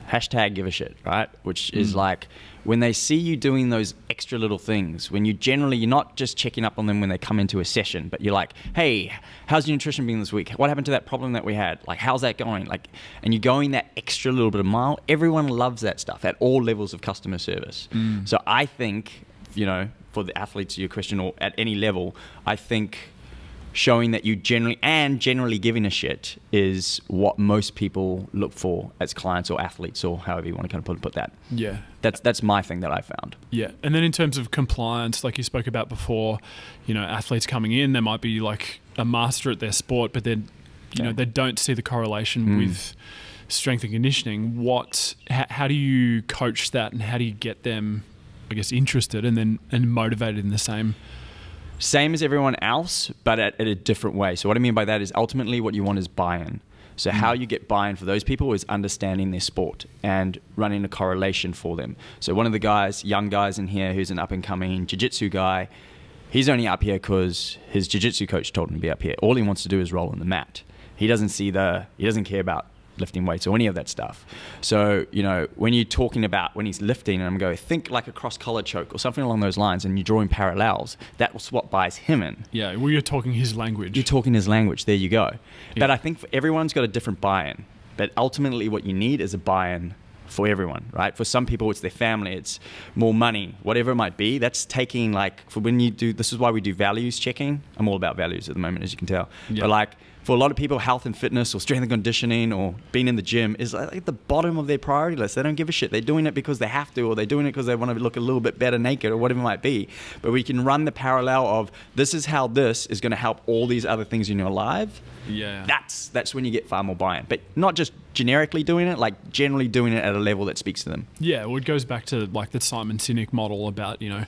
Hashtag give a shit, right? Which is mm. like when they see you doing those extra little things, when you generally, you're not just checking up on them when they come into a session, but you're like, hey, how's your nutrition been this week? What happened to that problem that we had? Like, how's that going? Like, and you're going that extra little bit of mile. Everyone loves that stuff at all levels of customer service. Mm. So I think, you know, for the athletes, your question, or at any level, I think showing that you generally and generally giving a shit is what most people look for as clients or athletes, or however you want to kind of put, put that. Yeah. That's, that's my thing that I found. Yeah. And then in terms of compliance, like you spoke about before, you know, athletes coming in, they might be like a master at their sport, but then, you yeah. know, they don't see the correlation mm. with strength and conditioning. What, how, how do you coach that, and how do you get them, I guess, interested and then, and motivated in the same Same as everyone else, but at, at a different way. So what I mean by that is ultimately what you want is buy-in. So how you get buy-in for those people is understanding their sport and running a correlation for them. So one of the guys, young guys in here, who's an up-and-coming jiu-jitsu guy, he's only up here because his jiu-jitsu coach told him to be up here. All he wants to do is roll on the mat. He doesn't see the, he doesn't care about lifting weights or any of that stuff. So, you know, when you're talking about when he's lifting, and I'm going, think like a cross-collar choke or something along those lines, and you're drawing parallels, that's what buys him in. Yeah, well, you're talking his language. You're talking his language, there you go. Yeah. But I think for everyone's got a different buy-in. But ultimately what you need is a buy-in for everyone, right? For some people, it's their family, it's more money, whatever it might be. That's taking like, for when you do, this is why we do values checking. I'm all about values at the moment, as you can tell. Yeah. But like, for a lot of people, health and fitness or strength and conditioning or being in the gym is like at the bottom of their priority list. They don't give a shit. They're doing it because they have to, or they're doing it because they want to look a little bit better naked or whatever it might be. But we can run the parallel of this is how this is going to help all these other things in your life. Yeah. That's, that's when you get far more buy-in. But not just generically doing it, like generally doing it at a level that speaks to them. Yeah, well, it goes back to like the Simon Sinek model about, you know,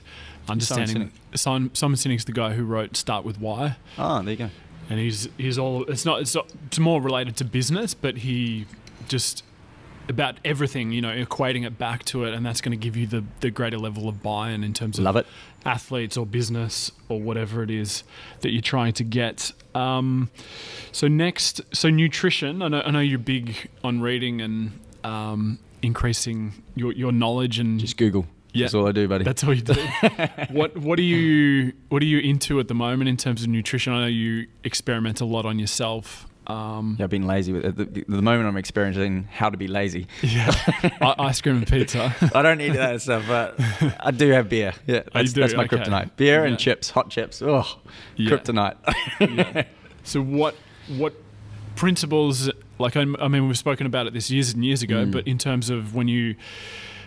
understanding. Simon Sinek. Simon Sinek's the guy who wrote Start With Why. Oh, there you go. And he's he's all it's not it's not, it's more related to business, but he just about everything, you know, equating it back to it, and that's going to give you the the greater level of buy-in in terms of love it athletes or business or whatever it is that you're trying to get. Um, so next, so nutrition. I know I know you're big on reading and um, increasing your your knowledge and just Google. Yeah. That's all I do, buddy. That's all you do. What What are you What are you into at the moment in terms of nutrition? I know you experiment a lot on yourself. Um, yeah, I've been lazy. With, at, the, at the moment, I'm experimenting how to be lazy. Yeah, ice cream and pizza. I don't eat that stuff, but I do have beer. Yeah, that's, that's my okay. kryptonite. Beer yeah. and chips, hot chips. Oh, yeah. kryptonite. yeah. So what What principles? Like I, I mean, we've spoken about it this years and years ago, mm. but in terms of when you.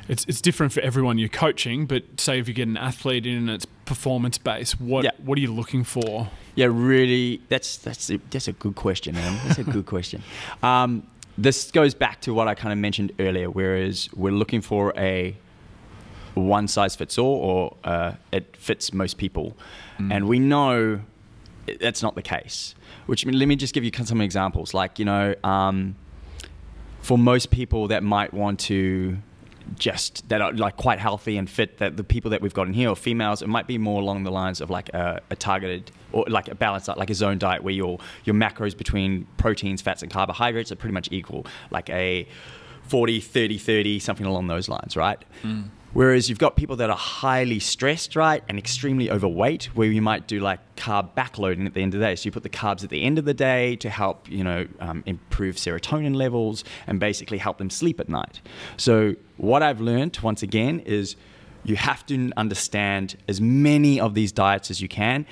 It's, it's different for everyone you're coaching, but say if you get an athlete in and it's performance-based, what, yeah. what are you looking for? Yeah, really, that's, that's, a, that's a good question, man. That's a good question. Um, this goes back to what I kind of mentioned earlier, whereas we're looking for a one-size-fits-all, or uh, it fits most people. Mm. And we know that's not the case, which, let me just give you some examples. Like, you know, um, for most people that might want to... just that are like quite healthy and fit, that the people that we've got in here are females, it might be more along the lines of like a, a targeted or like a balanced diet, like a zone diet where your your macros between proteins, fats and carbohydrates are pretty much equal, like a forty thirty thirty, something along those lines, right? Mm. Whereas you've got people that are highly stressed, right, and extremely overweight, where you might do like carb backloading at the end of the day. So you put the carbs at the end of the day to help, you know, um, improve serotonin levels and basically help them sleep at night. So what I've learned, once again, is you have to understand as many of these diets as you can.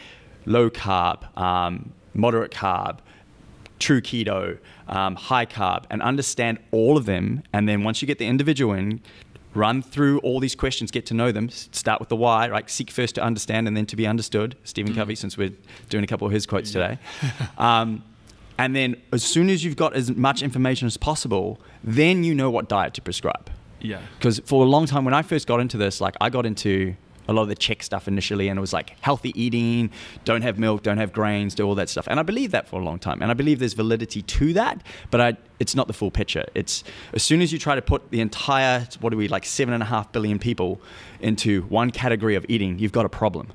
Low carb, um, moderate carb, true keto, um, high carb, and understand all of them. And then once you get the individual in, run through all these questions, get to know them, start with the why, right? Seek first to understand and then to be understood. Stephen Covey, since we're doing a couple of his quotes yeah. today. Um, and then as soon as you've got as much information as possible, then you know what diet to prescribe. Yeah. Because for a long time, when I first got into this, like I got into a lot of the Czech stuff initially, and it was like healthy eating, don't have milk, don't have grains, do all that stuff. And I believed that for a long time. And I believe there's validity to that, but I, it's not the full picture. It's as soon as you try to put the entire, what do we, like seven and a half billion people into one category of eating, you've got a problem.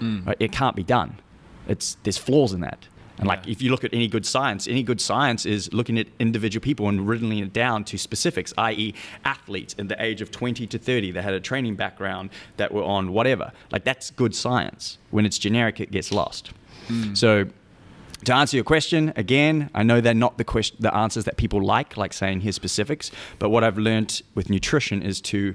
Mm. Right? It can't be done. It's, there's flaws in that. And yeah. like if you look at any good science, any good science is looking at individual people and riddling it down to specifics, that is athletes in the age of twenty to thirty that had a training background that were on whatever. Like that's good science. When it's generic, it gets lost. Mm. So to answer your question, again, I know they're not the, question, the answers that people like, like saying here's specifics, but what I've learned with nutrition is to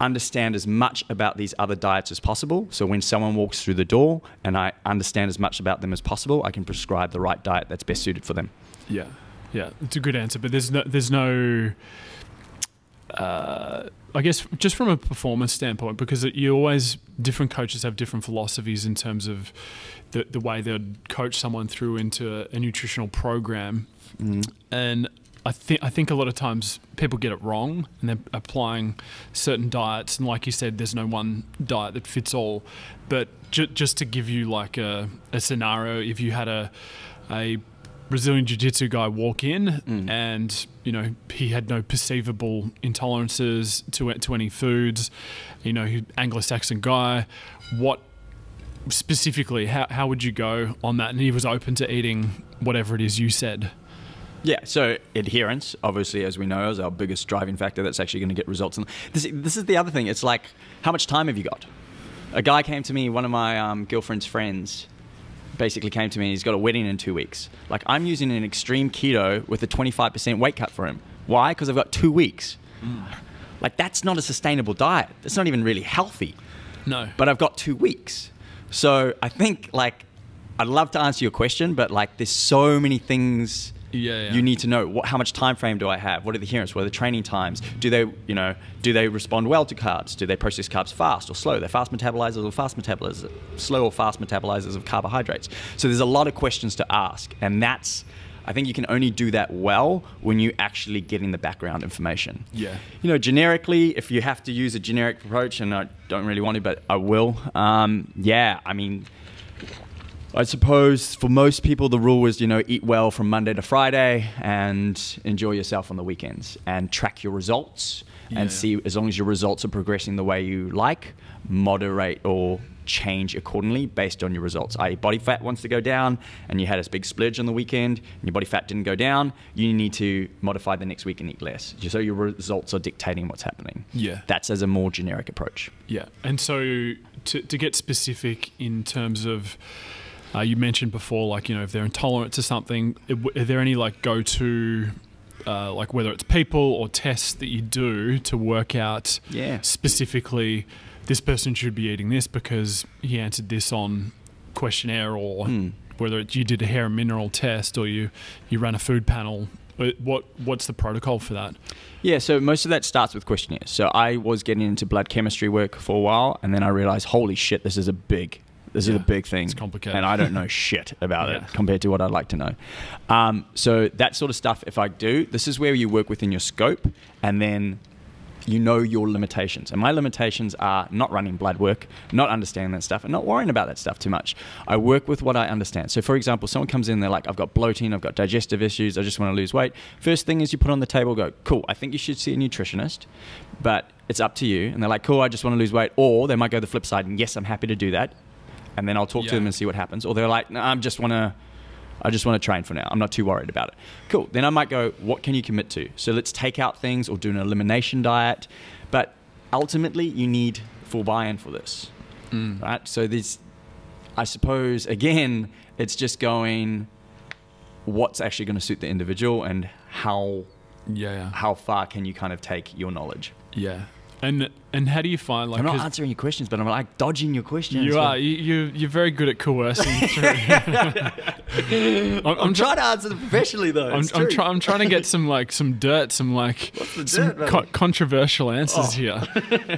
understand as much about these other diets as possible. So when someone walks through the door and I understand as much about them as possible, I can prescribe the right diet that's best suited for them. Yeah, yeah, it's a good answer. But there's no, there's no, uh, I guess just from a performance standpoint, because you always, different coaches have different philosophies in terms of the, the way they'd coach someone through into a, a nutritional program. Mm. And I think I think a lot of times people get it wrong, and they're applying certain diets. And like you said, there's no one diet that fits all. But ju just to give you like a, a scenario, if you had a a Brazilian Jiu-Jitsu guy walk in, mm. and you know he had no perceivable intolerances to to any foods, you know, Anglo-Saxon guy, what specifically? How how would you go on that? And he was open to eating whatever it is you said. Yeah, so adherence, obviously, as we know, is our biggest driving factor that's actually going to get results. And this, this is the other thing. It's like, how much time have you got? A guy came to me, one of my um, girlfriend's friends, basically came to me, and he's got a wedding in two weeks. Like, I'm using an extreme keto with a twenty-five percent weight cut for him. Why? Because I've got two weeks. Mm. Like, that's not a sustainable diet. It's not even really healthy. No. But I've got two weeks. So I think, like, I'd love to answer your question, but, like, there's so many things... Yeah, yeah. You need to know what, how much time frame do I have? What are the adherence? What are the training times? Do they, you know, do they respond well to carbs? Do they process carbs fast or slow? They're fast metabolizers or fast metabolizers, slow or fast metabolizers of carbohydrates. So there's a lot of questions to ask, and that's, I think you can only do that well when you actually get in the background information. Yeah. You know, generically, if you have to use a generic approach, and I don't really want to, but I will. Um, yeah, I mean. I suppose for most people, the rule is, you know, eat well from Monday to Friday and enjoy yourself on the weekends and track your results, yeah, and see, as long as your results are progressing the way you like, moderate or change accordingly based on your results. that is body fat wants to go down and you had a big splurge on the weekend and your body fat didn't go down, you need to modify the next week and eat less. So your results are dictating what's happening. Yeah. That's as a more generic approach. Yeah. And so to, to get specific in terms of... Uh, you mentioned before, like, you know, if they're intolerant to something, are there any like go-to, uh, like whether it's people or tests that you do to work out, yeah, specifically this person should be eating this because he answered this on questionnaire, or mm. whether it, you did a hair and mineral test or you, you ran a food panel? What what's the protocol for that? Yeah, so most of that starts with questionnaires. So I was getting into blood chemistry work for a while, and then I realized, holy shit, this is a big... This yeah, is a big thing. It's complicated. And I don't know shit about yeah. it compared to what I'd like to know. Um, so that sort of stuff, if I do, this is where you work within your scope, and then you know your limitations. And my limitations are not running blood work, not understanding that stuff, and not worrying about that stuff too much. I work with what I understand. So for example, someone comes in, they're like, I've got bloating, I've got digestive issues, I just want to lose weight. First thing is you put on the table, go, cool, I think you should see a nutritionist, but it's up to you. And they're like, cool, I just want to lose weight. Or they might go the flip side and yes, I'm happy to do that. And then I'll talk yeah. to them and see what happens. Or they're like, no, I'm just wanna, I just want to train for now. I'm not too worried about it. Cool. Then I might go, what can you commit to? So let's take out things or do an elimination diet. But ultimately, you need full buy-in for this, mm. right? So there's, I suppose, again, it's just going, what's actually going to suit the individual and how, yeah, yeah. how far can you kind of take your knowledge? Yeah. And and how do you find, like, I'm not answering your questions, but I'm like dodging your questions. You are you you're, you're very good at coercing. Through. I'm, I'm, I'm trying to answer them professionally though. I'm I'm, try I'm trying to get some like some dirt, some like dirt, some co controversial answers oh. here.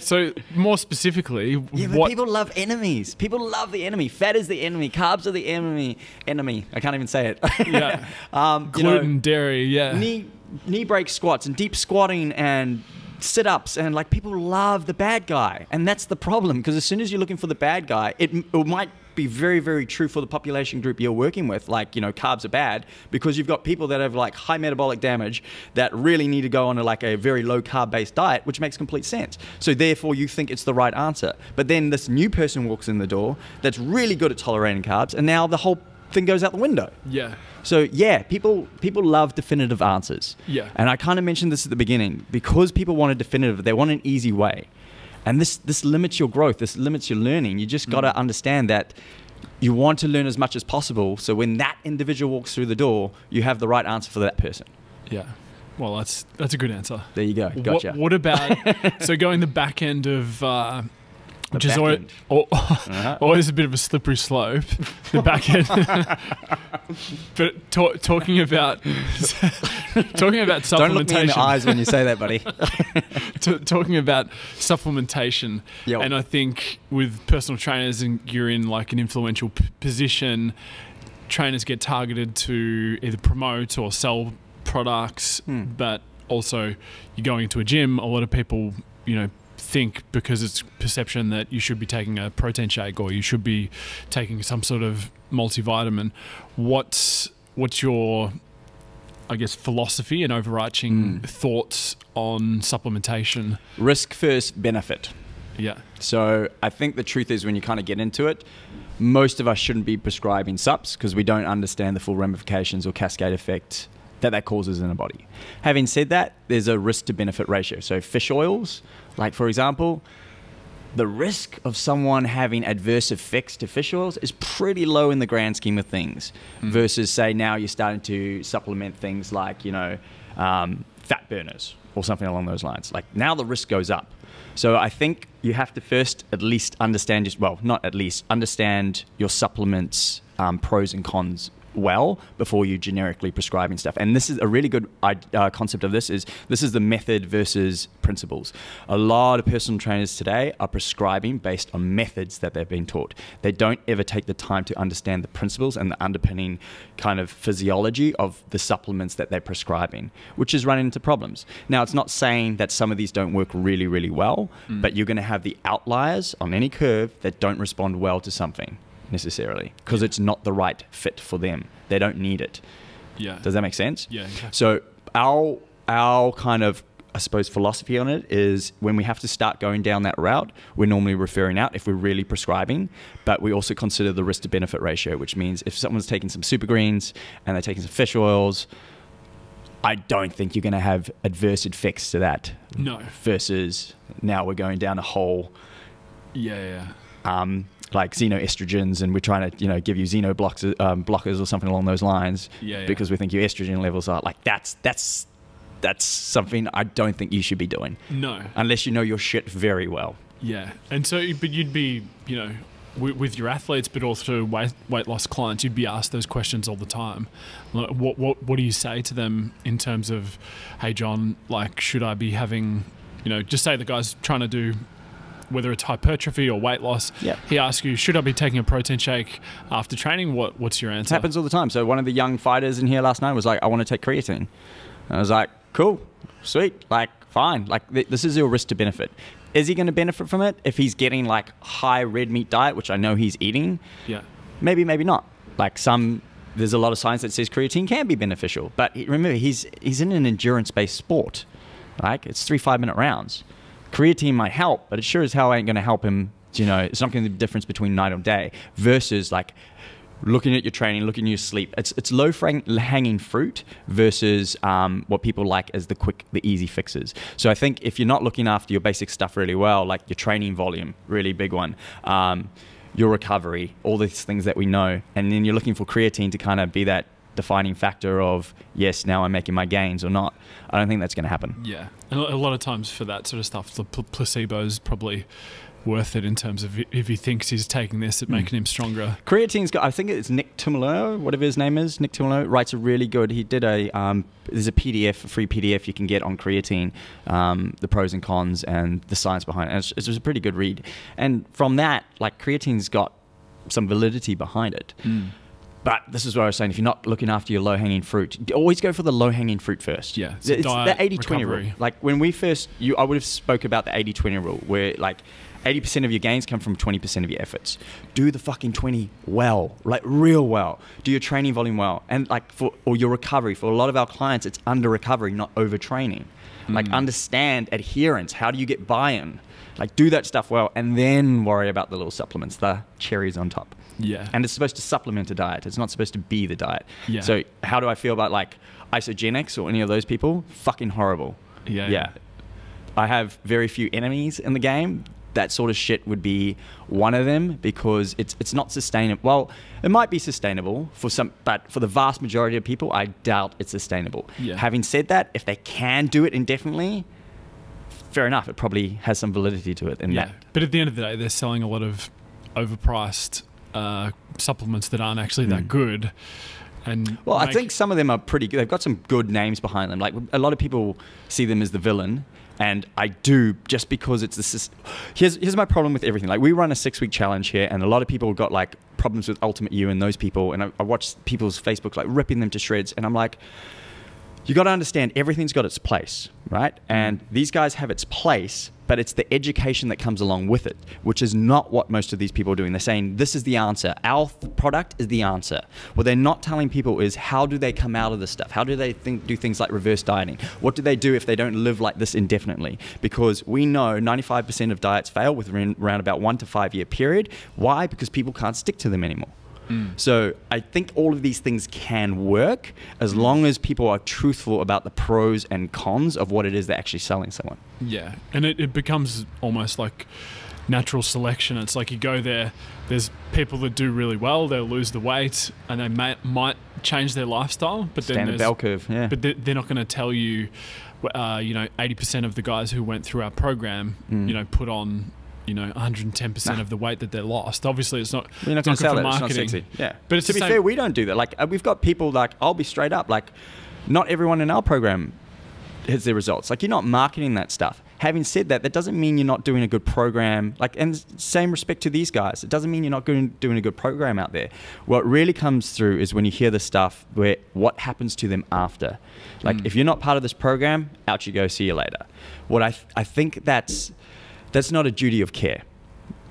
So more specifically, yeah, but what people love enemies. People love the enemy. Fat is the enemy. Carbs are the enemy. Enemy. I can't even say it. Yeah. um, Gluten, you know, dairy. Yeah. Knee knee break squats and deep squatting and sit-ups, and like people love the bad guy, and that's the problem, because as soon as you're looking for the bad guy, it, it might be very very true for the population group you're working with, like, you know, carbs are bad, because you've got people that have like high metabolic damage that really need to go on to like a very low carb based diet, which makes complete sense, so therefore you think it's the right answer. But then this new person walks in the door that's really good at tolerating carbs, and now the whole thing goes out the window. Yeah. So yeah, people people love definitive answers. Yeah. And I kind of mentioned this at the beginning, because people want a definitive, they want an easy way, and this this limits your growth, this limits your learning. You just got to mm. understand that you want to learn as much as possible, so when that individual walks through the door, you have the right answer for that person. Yeah. Well, that's that's a good answer. There you go. Gotcha. What, what about so going the back end of uh, which is always, end. Or, uh-huh. always a bit of a slippery slope. The back end, but ta talking about talking about supplementation. Don't look me in the eyes when you say that, buddy. T talking about supplementation, yep. And I think with personal trainers, and you're in like an influential p position. Trainers get targeted to either promote or sell products, hmm. but also you're going to a gym. A lot of people, you know, think because it's perception that you should be taking a protein shake or you should be taking some sort of multivitamin. What's what's your, I guess, philosophy and overarching hmm. thoughts on supplementation? Risk first, benefit. Yeah. So I think the truth is when you kind of get into it, most of us shouldn't be prescribing subs because we don't understand the full ramifications or cascade effect that that causes in the body. Having said that, there's a risk to benefit ratio. So fish oils, like for example, the risk of someone having adverse effects to fish oils is pretty low in the grand scheme of things mm. versus say now you're starting to supplement things like, you know, um, fat burners or something along those lines. Like now the risk goes up. So I think you have to first at least understand, just, well, not at least, understand your supplements um, pros and cons well before you generically prescribing stuff. And this is a really good uh, concept of this is, this is the method versus principles. A lot of personal trainers today are prescribing based on methods that they've been taught. They don't ever take the time to understand the principles and the underpinning kind of physiology of the supplements that they're prescribing, which is running into problems. Now, it's not saying that some of these don't work really, really well, mm. but you're going to have the outliers on any curve that don't respond well to something. Necessarily because yeah. it's not the right fit for them. They don't need it. Yeah. Does that make sense? Yeah. Exactly. So our, our kind of, I suppose, philosophy on it is when we have to start going down that route, we're normally referring out if we're really prescribing, but we also consider the risk to benefit ratio, which means if someone's taking some super greens and they're taking some fish oils, I don't think you're going to have adverse effects to that. No. Versus now we're going down a whole. Yeah. Yeah. Um, like xenoestrogens, and we're trying to, you know, give you xenoblockers um, blockers or something along those lines yeah, yeah. because we think your estrogen levels are like that's that's that's something I don't think you should be doing. No, unless you know your shit very well. Yeah, and so but you'd be, you know, with, with your athletes, but also weight weight loss clients, you'd be asked those questions all the time. Like, what what what do you say to them in terms of, hey John, like should I be having, you know, just say the guy's trying to do. Whether it's hypertrophy or weight loss, yep. he asks you, should I be taking a protein shake after training? What, what's your answer? It happens all the time. So one of the young fighters in here last night was like, I want to take creatine. And I was like, cool, sweet, like fine. Like th this is your risk to benefit. Is he going to benefit from it? If he's getting like high red meat diet, which I know he's eating, yeah, maybe, maybe not. Like some, there's a lot of science that says creatine can be beneficial, but remember he's, he's in an endurance-based sport. Like it's three five-minute rounds. Creatine might help, but it sure as hell ain't going to help him. You know, it's not going to be the difference between night and day versus like looking at your training, looking at your sleep. It's it's low hanging fruit versus um, what people like as the quick, the easy fixes. So I think if you're not looking after your basic stuff really well, like your training volume, really big one, um, your recovery, all these things that we know, and then you're looking for creatine to kind of be that defining factor of yes, now I'm making my gains or not. I don't think that's going to happen. Yeah, and a lot of times for that sort of stuff, the placebo is probably worth it in terms of if he thinks he's taking this, it mm. making him stronger. Creatine's got. I think it's Nick Tumler, whatever his name is. Nick Tumler writes a really good. He did a. Um, there's a P D F, a free P D F you can get on creatine, um, the pros and cons and the science behind it. And it was a pretty good read. And from that, like creatine's got some validity behind it. Mm. But this is what I was saying, if you're not looking after your low-hanging fruit, always go for the low-hanging fruit first. Yeah. It's, it's the eighty twenty rule. Like when we first, you, I would have spoke about the eighty twenty rule where like eighty percent of your gains come from twenty percent of your efforts. Do the fucking twenty well, like real well. Do your training volume well. And like for, or your recovery, for a lot of our clients, it's under-recovery, not over-training. Mm. Like understand adherence. How do you get buy-in? Like do that stuff well and then worry about the little supplements, the cherries on top. Yeah. And it's supposed to supplement a diet. It's not supposed to be the diet. Yeah. So how do I feel about like isogenics or any of those people? Fucking horrible. Yeah. Yeah. I have very few enemies in the game. that sort of shit would be one of them, because it's it's not sustainable. Well, it might be sustainable for some, but for the vast majority of people, I doubt it's sustainable. Yeah. Having said that, if they can do it indefinitely, fair enough, it probably has some validity to it in yeah. that. But at the end of the day, they're selling a lot of overpriced uh, supplements that aren't actually mm. that good. And well, I think some of them are pretty good. They've got some good names behind them. Like, a lot of people see them as the villain. And I do, just because it's this. Here's, here's my problem with everything. Like, we run a six week challenge here, and a lot of people got like problems with Ultimate You and those people. And I, I watch people's Facebook like ripping them to shreds. And I'm like, you got to understand, everything's got its place, right? And these guys have its place, but it's the education that comes along with it, which is not what most of these people are doing. They're saying, this is the answer. Our th product is the answer. What they're not telling people is, how do they come out of this stuff? How do they think, do things like reverse dieting? What do they do if they don't live like this indefinitely? Because we know ninety-five percent of diets fail within around about one to five year period. Why? Because people can't stick to them anymore. Mm. So I think all of these things can work, as long as people are truthful about the pros and cons of what it is they're actually selling someone. Yeah, and it, it becomes almost like natural selection. It's like, you go there, there's people that do really well, they'll lose the weight, and they may, might change their lifestyle, but then standard bell curve, yeah. But they're, they're not going to tell you, uh, you know, eighty percent of the guys who went through our program, mm. you know, put on, you know, one hundred ten percent nah. of the weight that they lost. Obviously, it's not, we're not, it's not good sell for it. Marketing. It's not sexy. Yeah. But it's to be fair, we don't do that. Like, we've got people, like, I'll be straight up, like, not everyone in our program hits their results. Like, you're not marketing that stuff. Having said that, that doesn't mean you're not doing a good program. Like, and same respect to these guys, it doesn't mean you're not doing, doing a good program out there. What really comes through is when you hear the stuff where what happens to them after. Like, mm. if you're not part of this program, out you go, see you later. What I, th I think that's... That's not a duty of care.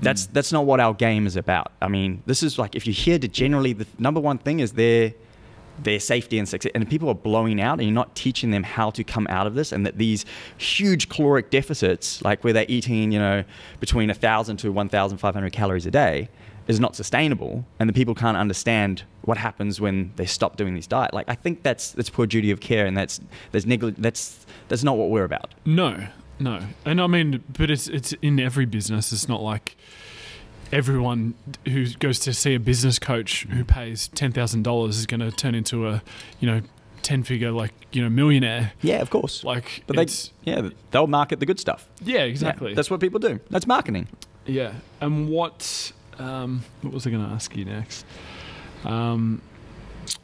That's mm. that's not what our game is about. I mean, this is like, if you hear that, generally the number one thing is their their safety and success, and people are blowing out, and you're not teaching them how to come out of this, and that these huge caloric deficits, like where they're eating, you know, between a thousand to one thousand five hundred calories a day, is not sustainable, and the people can't understand what happens when they stop doing this diet. Like, I think that's that's poor duty of care, and that's that's neglig that's that's not what we're about. No. No, and I mean, but it's it's in every business. It's not like everyone who goes to see a business coach who pays ten thousand dollars is going to turn into a, you know, ten figure like you know millionaire. Yeah, of course. Like, but they yeah they'll market the good stuff. Yeah, exactly. Yeah, that's what people do. That's marketing. Yeah, and what um, what was I going to ask you next? Um,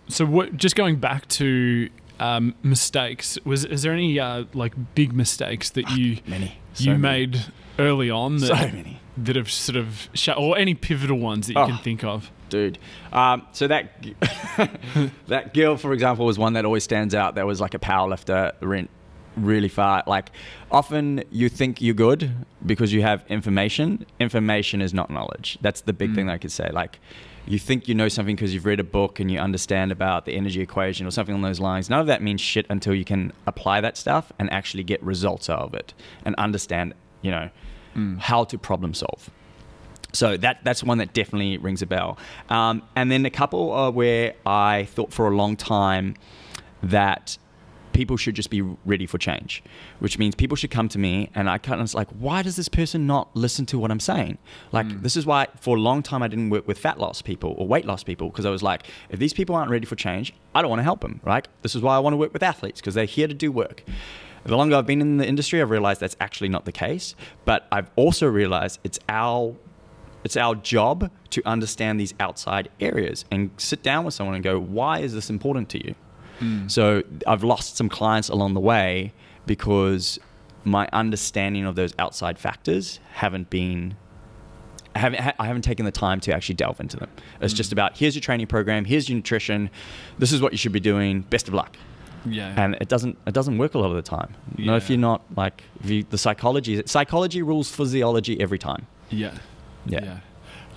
so what? Just going back to. Um, mistakes. Was is there any uh, like big mistakes that you many. So you many. made early on that, so many. that have sort of sh or any pivotal ones that you oh, can think of? Dude, um, so that that girl, for example, was one that always stands out. That was like a powerlifter, rent really far. Like, often you think you're good because you have information. Information is not knowledge. That's the big mm. thing that I could say. Like, you think you know something because you've read a book and you understand about the energy equation or something on those lines. None of that means shit until you can apply that stuff and actually get results out of it and understand, you know, mm. how to problem solve. So that that's one that definitely rings a bell. Um, and then a couple are where I thought for a long time that people should just be ready for change, which means people should come to me, and I kind of was like, why does this person not listen to what I'm saying? Like, mm. this is why for a long time I didn't work with fat loss people or weight loss people, because I was like, if these people aren't ready for change, I don't want to help them, right? This is why I want to work with athletes, because they're here to do work. The longer I've been in the industry, I've realized that's actually not the case, but I've also realized it's our It's our job to understand these outside areas and sit down with someone and go, why is this important to you? Mm. So I've lost some clients along the way because my understanding of those outside factors haven't been, I haven't, I haven't taken the time to actually delve into them. It's mm. just about, here's your training program, here's your nutrition, this is what you should be doing, best of luck. Yeah. And it doesn't, it doesn't work a lot of the time. Yeah. No, if you're not like, if you, the psychology, psychology rules physiology every time. Yeah. Yeah. yeah.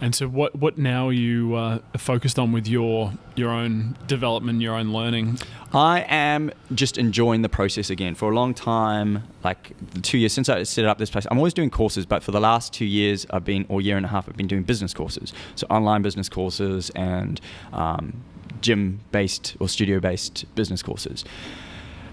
And so what, what now are you uh, focused on with your, your own development, your own learning? I am just enjoying the process again. For a long time, like two years since I set up this place, I'm always doing courses, but for the last two years I've been, or year and a half, I've been doing business courses. So online business courses and um, gym-based or studio-based business courses.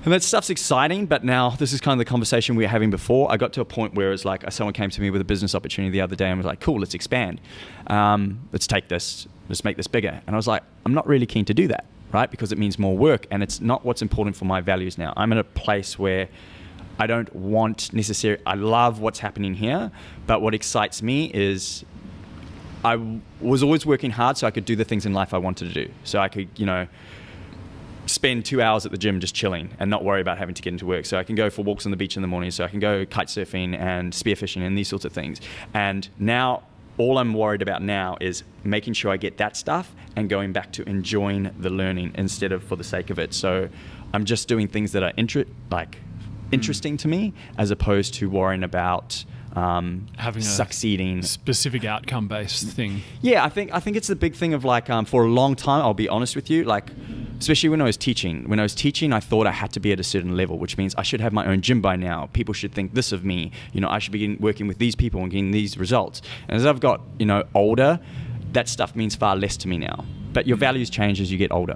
And that stuff's exciting, but now this is kind of the conversation we were having before. I got to a point where it's like someone came to me with a business opportunity the other day and was like, cool, let's expand. Um, let's take this, let's make this bigger. And I was like, I'm not really keen to do that, right? Because it means more work and it's not what's important for my values now. I'm in a place where I don't want necessarily, I love what's happening here, but what excites me is I was always working hard so I could do the things in life I wanted to do. So I could, you know, spend two hours at the gym just chilling and not worry about having to get into work. So I can go for walks on the beach in the morning, so I can go kite surfing and spearfishing and these sorts of things. And now all I'm worried about now is making sure I get that stuff and going back to enjoying the learning instead of for the sake of it. So I'm just doing things that are inter like interesting to me as opposed to worrying about Um, having a succeeding specific outcome based thing. Yeah, I think I think it's the big thing of like um, for a long time, I'll be honest with you, like especially when I was teaching. When I was teaching, I thought I had to be at a certain level, which means I should have my own gym by now. People should think this of me. You know, I should be working with these people and getting these results. And as I've got, you know, older, that stuff means far less to me now. But your values change as you get older.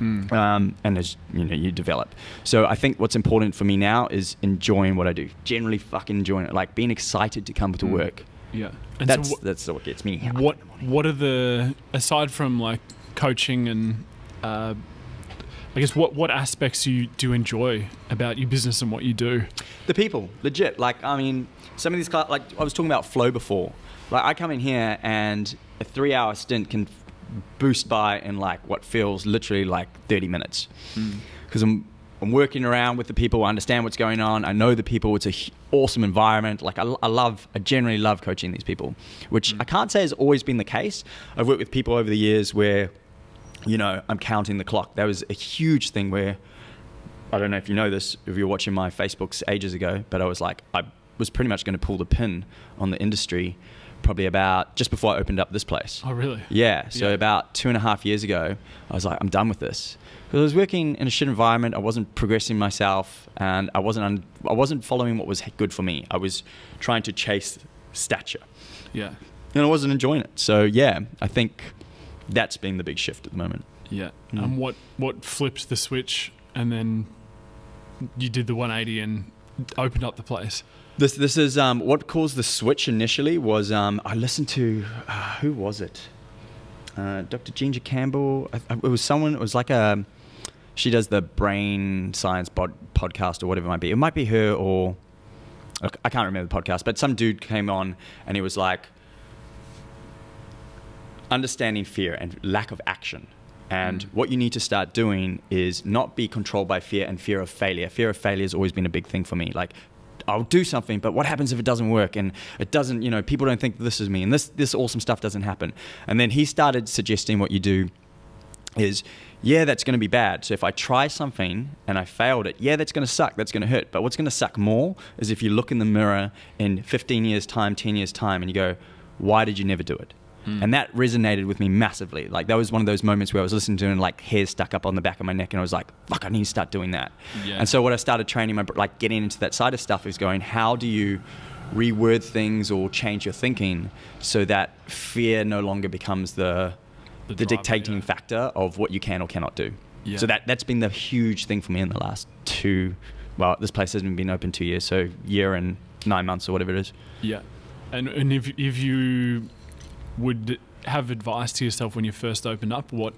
Mm. Um, and as you know, you develop. So I think what's important for me now is enjoying what I do. Generally, fucking enjoying it, like being excited to come to work. Yeah, and that's so that's what gets me. What What are the aside from like coaching and uh, I guess what what aspects you do enjoy about your business and what you do? The people, legit. Like I mean, some of these cl- like I was talking about flow before. Like I come in here and a three-hour stint can boost by in like what feels literally like thirty minutes because mm. I'm, I'm working around with the people. I understand what's going on. I know the people. It's an awesome environment. Like I, I love, I generally love coaching these people, which mm. I can't say has always been the case. I've worked with people over the years where, you know, I'm counting the clock. That was a huge thing where, I don't know if you know this, if you're watching my Facebooks ages ago, but I was like, I was pretty much going to pull the pin on the industry probably about just before I opened up this place. Oh, really? Yeah. So yeah. about two and a half years ago, I was like, I'm done with this. Because I was working in a shit environment. I wasn't progressing myself and I wasn't, un I wasn't following what was good for me. I was trying to chase stature. Yeah. And I wasn't enjoying it. So yeah, I think that's been the big shift at the moment. Yeah. Mm. And what, what flipped the switch and then you did the one eighty and opened up the place? This this is um, what caused the switch initially was um, I listened to uh, who was it? Uh, Doctor Ginger Campbell. I, I, it was someone. It was like a she does the brain science pod, podcast or whatever it might be. It might be her or I can't remember the podcast. But some dude came on and he was like understanding fear and lack of action. And what you need to start doing is not be controlled by fear and fear of failure. Fear of failure has always been a big thing for me. Like, I'll do something, but what happens if it doesn't work? And it doesn't, you know, people don't think this is me and this, this awesome stuff doesn't happen. And then he started suggesting what you do is, yeah, that's going to be bad. So if I try something and I failed it, yeah, that's going to suck. That's going to hurt. But what's going to suck more is if you look in the mirror in fifteen years time, ten years time, and you go, why did you never do it? Mm. And that resonated with me massively. Like that was one of those moments where I was listening to it and like hair stuck up on the back of my neck and I was like, fuck, I need to start doing that. Yeah. And so what I started training, my like getting into that side of stuff is going, how do you reword things or change your thinking so that fear no longer becomes the, the, the driver, dictating yeah. factor of what you can or cannot do. Yeah. So that, that's been the huge thing for me in the last two, well, this place hasn't been open two years, so year and nine months or whatever it is. Yeah. And, and if, if you... would have advice to yourself when you first opened up, what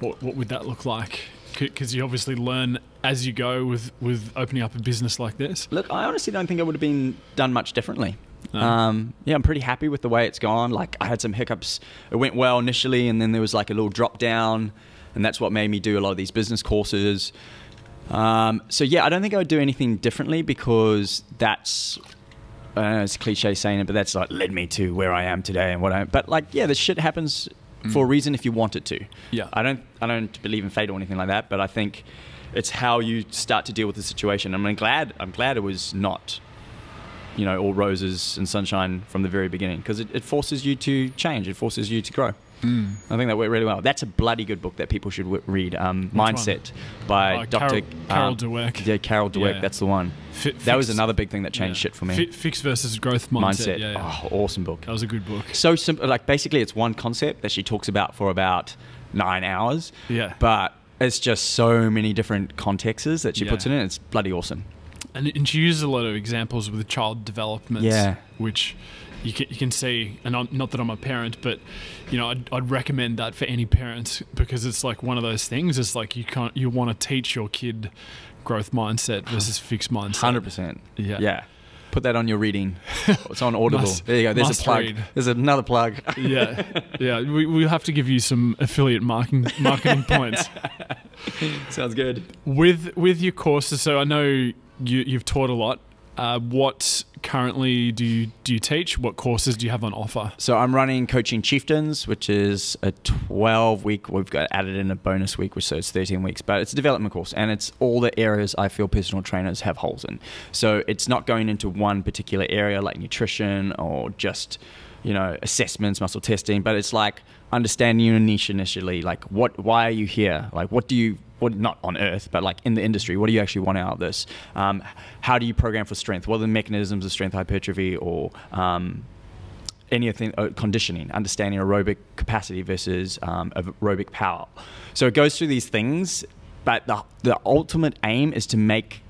what, what would that look like? Because you obviously learn as you go with with opening up a business like this. Look, I honestly don't think it would have been done much differently. No. Um, yeah, I'm pretty happy with the way it's gone. Like I had some hiccups. It went well initially and then there was like a little drop down and that's what made me do a lot of these business courses. Um, so yeah, I don't think I would do anything differently because that's... Uh, it's a cliche saying it, but that's like led me to where I am today and what I. But like, yeah, this shit happens mm. for a reason if you want it to. Yeah, I don't, I don't believe in fate or anything like that. But I think it's how you start to deal with the situation. I mean, glad, I'm glad it was not, you know, all roses and sunshine from the very beginning because it, it forces you to change. It forces you to grow. Mm. I think that worked really well. That's a bloody good book that people should read. Um, Mindset one? by uh, Doctor Carol, um, Carol Dweck. Yeah, Carol Dweck. Yeah. That's the one. F that fix, was another big thing that changed yeah. shit for me. F fix versus growth mindset. mindset. Yeah, yeah. Oh, awesome book. That was a good book. So simple. Like basically, it's one concept that she talks about for about nine hours. Yeah. But it's just so many different contexts that she yeah. puts it in. It's bloody awesome. And, and she uses a lot of examples with child development, yeah. which you can, you can see, and I'm, not that I'm a parent, but you know, I'd, I'd recommend that for any parent, because it's like one of those things. It's like you can't, you want to teach your kid growth mindset versus fixed mindset. one hundred percent. Yeah. Yeah. Put that on your reading. It's on Audible. must, there you go. There's a plug. Read. There's another plug. yeah. Yeah. We, we'll have to give you some affiliate marketing, marketing points. Sounds good. With, with your courses, so I know you, you've taught a lot. Uh, what currently do you, do you teach? What courses do you have on offer? So I'm running Coaching Chieftains, which is a twelve week. We've got added in a bonus week, which so it's thirteen weeks, but it's a development course, and it's all the areas I feel personal trainers have holes in. So it's not going into one particular area like nutrition or just, you know, assessments, muscle testing, but it's like understanding your niche initially. Like what, why are you here? Like what do you, well, not on earth, but like in the industry, what do you actually want out of this? Um, how do you program for strength? What are the mechanisms of strength hypertrophy or um, anything, uh, conditioning, understanding aerobic capacity versus um, aerobic power. So it goes through these things, but the, the ultimate aim is to make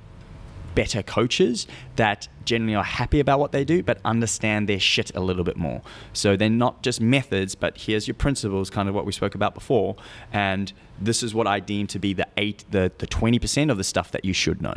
better coaches that generally are happy about what they do, but understand their shit a little bit more. So they're not just methods, but here's your principles, kind of what we spoke about before. And this is what I deem to be the eight, the the twenty percent of the stuff that you should know.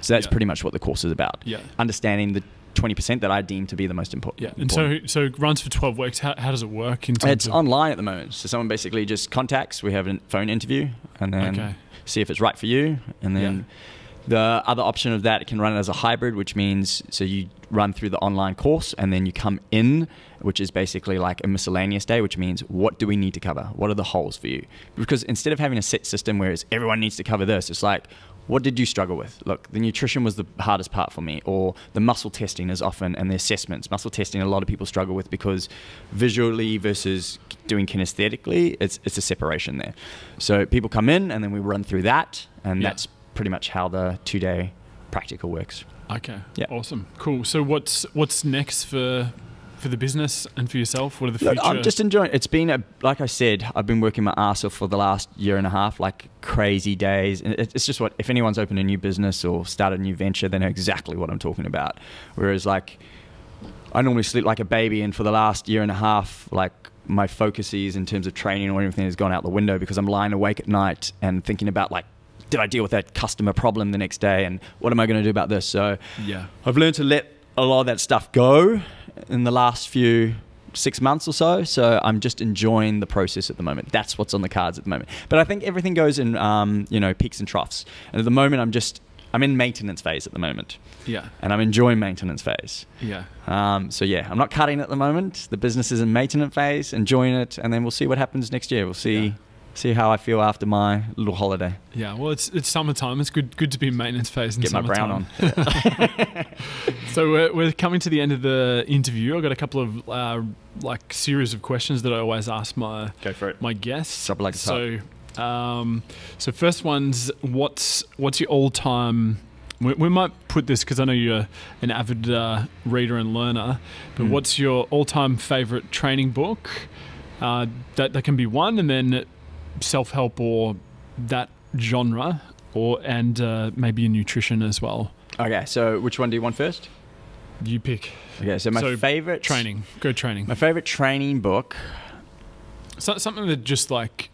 So that's yeah. pretty much what the course is about. Yeah. Understanding the twenty percent that I deem to be the most important. Yeah. And important. so, so it runs for twelve weeks. How, how does it work? In terms it's of online at the moment. So someone basically just contacts, we have a phone interview, and then okay. see if it's right for you. And then, yeah. the other option of that, it can run it as a hybrid, which means so you run through the online course and then you come in, which is basically like a miscellaneous day, which means what do we need to cover? What are the holes for you? Because instead of having a set system where it's everyone needs to cover this, it's like, what did you struggle with? Look, the nutrition was the hardest part for me, or the muscle testing is often, and the assessments. Muscle testing, a lot of people struggle with because visually versus doing kinesthetically, it's, it's a separation there. So people come in and then we run through that, and yeah. that's pretty much how the two-day practical works. Okay. Yeah. Awesome. Cool. So what's what's next for for the business and for yourself? What are the future? Look, I'm just enjoying it. It's been a, like I said, I've been working my ass off for the last year and a half, like crazy days. And it's just what, if anyone's opened a new business or started a new venture, they know exactly what I'm talking about. Whereas like I normally sleep like a baby, and for the last year and a half, like my focuses in terms of training or everything has gone out the window because I'm lying awake at night and thinking about like, did I deal with that customer problem the next day? And what am I going to do about this? So yeah, I've learned to let a lot of that stuff go in the last few six months or so. So I'm just enjoying the process at the moment. That's what's on the cards at the moment. But I think everything goes in, um, you know, peaks and troughs. And at the moment, I'm just, I'm in maintenance phase at the moment. Yeah. And I'm enjoying maintenance phase. Yeah. Um, so yeah, I'm not cutting at the moment. The business is in maintenance phase, enjoying it. And then we'll see what happens next year. We'll see. Yeah. See how I feel after my little holiday. Yeah, well, it's it's summertime. It's good good to be in maintenance phase. In Get summertime. my brown on. So we're, we're coming to the end of the interview. I've got a couple of uh, like series of questions that I always ask my Go for it. my guests. Like so, um, so first one's what's what's your all time? We, we might put this because I know you're an avid uh, reader and learner. But mm. what's your all time favorite training book? Uh, that that can be one, and then self-help or that genre, or and uh, maybe in nutrition as well. Okay, so which one do you want first? You pick. Okay, so my so favorite training. Go training. My favorite training book. So, something that just like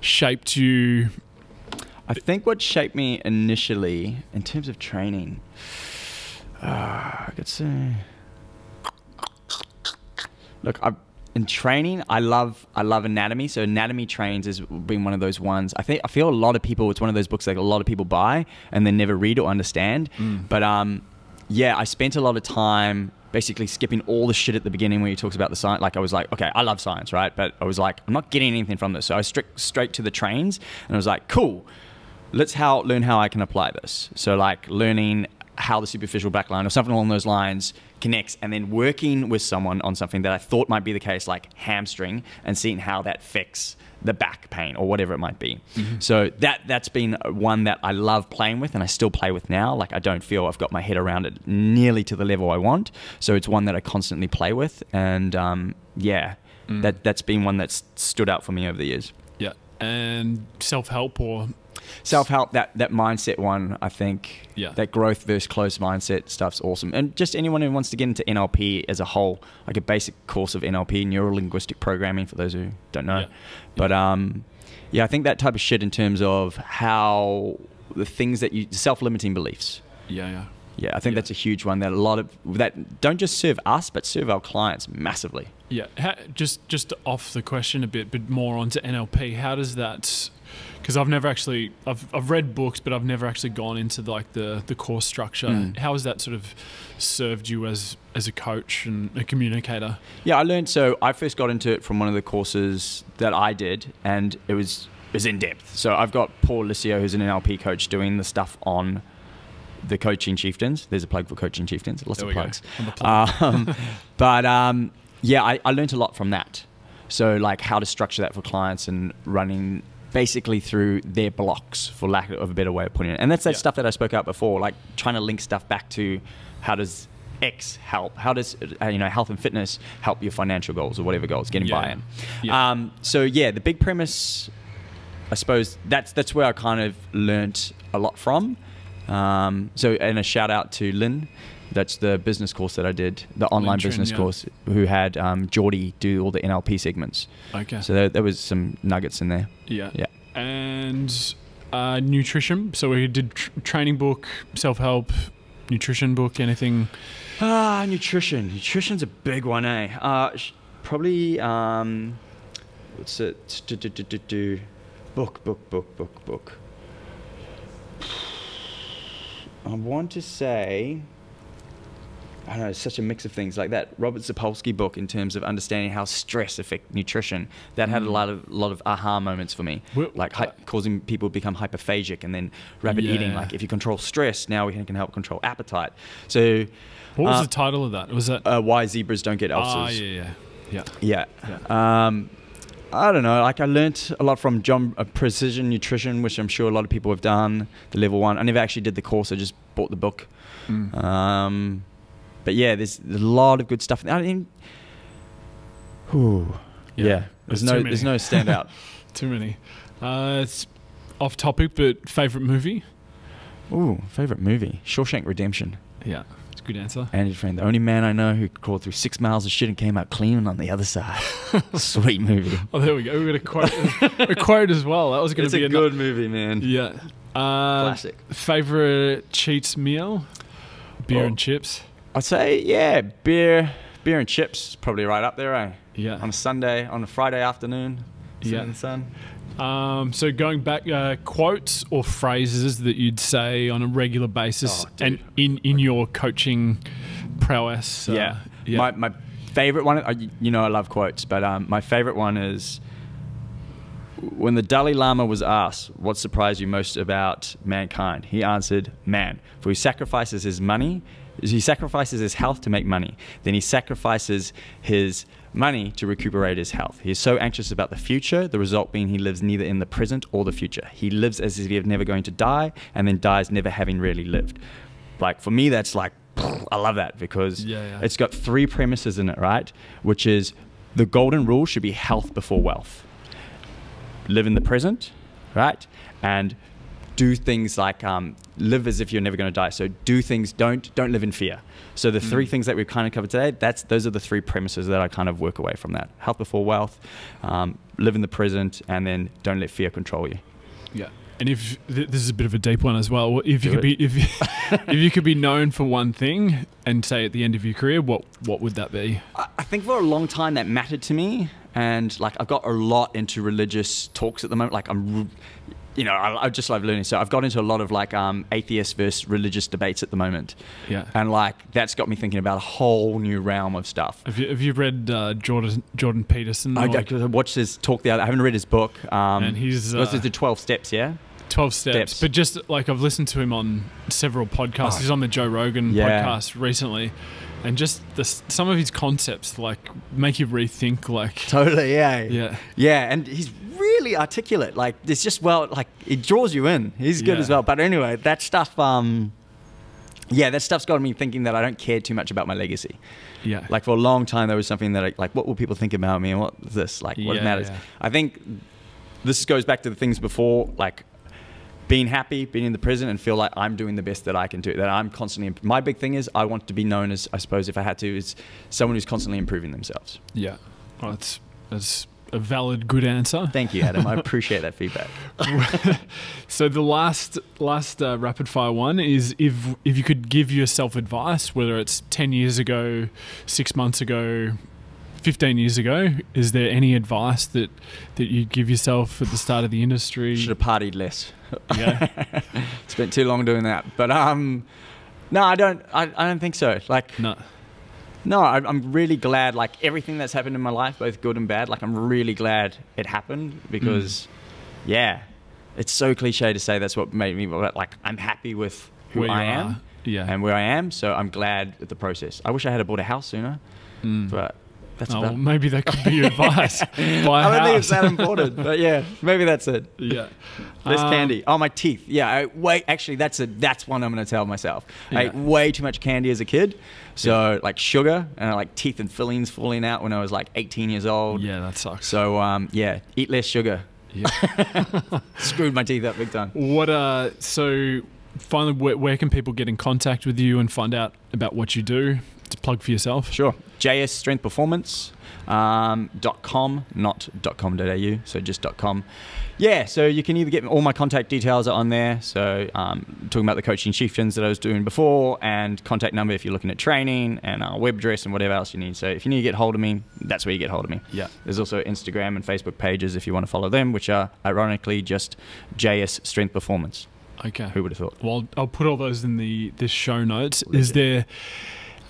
shaped you. I think what shaped me initially in terms of training. Uh, I could say. Look, I've. In training, I love I love anatomy. So Anatomy Trains has been one of those ones. I think I feel a lot of people. It's one of those books that a lot of people buy and they never read or understand. Mm. But um, yeah, I spent a lot of time basically skipping all the shit at the beginning where he talks about the science. Like I was like, okay, I love science, right? But I was like, I'm not getting anything from this. So I strict straight to the trains, and I was like, cool. Let's how learn how I can apply this. So like learning how the superficial backline or something along those lines connects, and then working with someone on something that I thought might be the case, like hamstring, and seeing how that affects the back pain or whatever it might be. Mm-hmm. So that, that's been one that I love playing with, and I still play with now. Like I don't feel I've got my head around it nearly to the level I want. So it's one that I constantly play with. And um, yeah, mm. that, that's been one that's stood out for me over the years. Yeah. and self-help or self-help, that that mindset one, I think. Yeah, that growth versus closed mindset stuff's awesome. And just anyone who wants to get into N L P as a whole, like a basic course of N L P, neuro-linguistic programming, for those who don't know. Yeah. But yeah. um yeah, I think that type of shit in terms of how the things that you self-limiting beliefs. Yeah, yeah. Yeah, I think yeah. that's a huge one that a lot of that don't just serve us, but serve our clients massively. Yeah, how, just just off the question a bit, but more onto N L P. How does that? Because I've never actually, I've I've read books, but I've never actually gone into the, like the the course structure. Mm. How has that sort of served you as as a coach and a communicator? Yeah, I learned. So I first got into it from one of the courses that I did, and it was it was in depth. So I've got Paul Liceo, who's an N L P coach, doing the stuff on the Coaching Chieftains. There's a plug for Coaching Chieftains. Lots there of plugs. Plug. Um, but um, yeah, I, I learned a lot from that. So like how to structure that for clients and running basically through their blocks, for lack of a better way of putting it. And that's that yeah. stuff that I spoke about before, like trying to link stuff back to how does X help? How does you know health and fitness help your financial goals or whatever goals, getting yeah. buy-in. Yeah. Um, so yeah, the big premise, I suppose that's, that's where I kind of learnt a lot from. Um, so, and a shout out to Lynn. That's the business course that I did, the online Lynn business Trin, yeah. course, who had um, Geordie do all the N L P segments. Okay. So there, there was some nuggets in there. Yeah. Yeah. And uh, nutrition. So we did tr training book, self-help, nutrition book, anything? Ah, nutrition. Nutrition's a big one, eh? Uh, probably, um, what's it? Do, do, do, do, do. Book, book, book, book, book. I want to say, I don't know, it's such a mix of things like that. Robert Sapolsky book in terms of understanding how stress affects nutrition. That had a lot of lot of aha moments for me, We're, like hy causing people to become hyperphagic and then rapid yeah. eating. Like if you control stress, now we can help control appetite. So, what was uh, the title of that? Was that uh, Why Zebras Don't Get Ulcers? Ah, yeah, yeah, yeah, yeah. yeah. Um, I don't know, like I learnt a lot from John uh, Precision Nutrition, which I'm sure a lot of people have done, the level one. I never actually did the course, I just bought the book. Mm. Um, but yeah, there's a lot of good stuff. I mean, whew, yeah, yeah, there's, there's no there's no standout. Too many. Uh, it's off topic, but favourite movie? Ooh, favourite movie, Shawshank Redemption. Yeah. Good answer. Andy Dufresne, the only man I know who crawled through six miles of shit and came out clean on the other side. Sweet movie. Oh, there we go. We got a quote, a quote as well. That was going to be a good movie, man. Yeah. Uh, Classic. Favorite cheats meal? Beer oh. and chips. I'd say yeah, beer, beer and chips is probably right up there, eh? Yeah. On a Sunday, on a Friday afternoon, sitting yeah. in the sun. Um, so going back, uh, quotes or phrases that you'd say on a regular basis oh, and in, in your coaching prowess. So, yeah. yeah. My, my favorite one, you know, I love quotes, but um, my favorite one is when the Dalai Lama was asked, what surprised you most about mankind? He answered, man, for he sacrifices his money, he sacrifices his health to make money. Then he sacrifices his money to recuperate his health. He is so anxious about the future, the result being he lives neither in the present or the future. He lives as if he is never going to die and then dies never having really lived. Like for me, that's like, I love that because yeah, yeah. it's got three premises in it, right? Which is the golden rule should be health before wealth. Live in the present, right? And do things like um, live as if you're never going to die. So do things, don't don't live in fear. So the mm. three things that we've kind of covered today, that's those are the three premises that I kind of work away from that. Health before wealth, um, live in the present, and then don't let fear control you. Yeah. And if, th this is a bit of a deep one as well, if you, could be, if, if you could be known for one thing and say at the end of your career, what, what would that be? I, I think for a long time that mattered to me. And like I've got a lot into religious talks at the moment. Like I'm... You know, I, I just love learning. So I've got into a lot of like um, atheist versus religious debates at the moment. Yeah. And like that's got me thinking about a whole new realm of stuff. Have you, have you read uh, Jordan Jordan Peterson? I, I watched his talk the other. I haven't read his book. Um, and he's uh, the twelve steps. Yeah. twelve steps, steps. But just like I've listened to him on several podcasts. Oh. He's on the Joe Rogan yeah. podcast recently. And just the, some of his concepts, like, make you rethink, like... Totally, yeah. Yeah. Yeah, and he's really articulate. Like, it's just, well, like, it draws you in. He's good yeah. as well. But anyway, that stuff, um... yeah, that stuff's got me thinking that I don't care too much about my legacy. Yeah. Like, for a long time, there was something that, I, like, what will people think about me and what is this? Like, what yeah, matters? Yeah. I think this goes back to the things before, like being happy, being in the present, and feel like I'm doing the best that I can do, that I'm constantly, my big thing is I want to be known as, I suppose if I had to, is someone who's constantly improving themselves. Yeah, well, that's, that's a valid, good answer. Thank you, Adam. I appreciate that feedback. So the last last uh, rapid fire one is, if if you could give yourself advice, whether it's ten years ago, six months ago, fifteen years ago, is there any advice that, that you'd give yourself at the start of the industry? Should have partied less. Yeah. Spent too long doing that. But um, no, I don't, I, I don't think so. Like, no. No, I'm really glad, like, everything that's happened in my life, both good and bad, like, I'm really glad it happened because, mm. yeah, it's so cliche to say that's what made me, like, I'm happy with who where I am are. yeah, and where I am, so I'm glad at the process. I wish I had bought a house sooner, mm. but that's oh, well, maybe that could be your advice. Buy a I don't house. think it's that important, but, yeah, maybe that's it. Yeah. Less um, candy. Oh, my teeth. Yeah, I, wait, actually, that's, a, that's one I'm going to tell myself. Yeah. I ate way too much candy as a kid. So, yeah. like, sugar and, like, teeth and fillings falling out when I was, like, eighteen years old. Yeah, that sucks. So, um, yeah, eat less sugar. Yeah. Screwed my teeth up big time. What, uh, so, finally, where, where can people get in contact with you and find out about what you do? To plug for yourself? Sure. J S Strength Performance. Um, .com, not .com.au, so just .com. Yeah, so you can either get all my contact details are on there. So um, talking about the Coaching Chieftains that I was doing before, and contact number if you're looking at training, and our web address and whatever else you need. So if you need to get hold of me, that's where you get hold of me. Yeah. There's also Instagram and Facebook pages if you want to follow them, which are ironically just J S Strength Performance. Okay. Who would have thought? Well, I'll put all those in the this show notes. Well, Is it. there...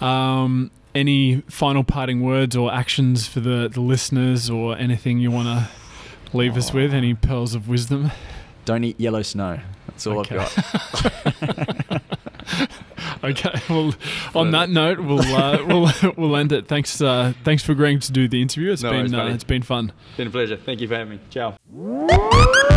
Um, any final parting words or actions for the, the listeners, or anything you want to leave oh. us with? Any pearls of wisdom? Don't eat yellow snow. That's all okay. I've got. Okay. Well, on that note, we'll uh, we'll we'll end it. Thanks. Uh, thanks for agreeing to do the interview. It's no been worries, uh, it's been fun. It's been a pleasure. Thank you for having me. Ciao.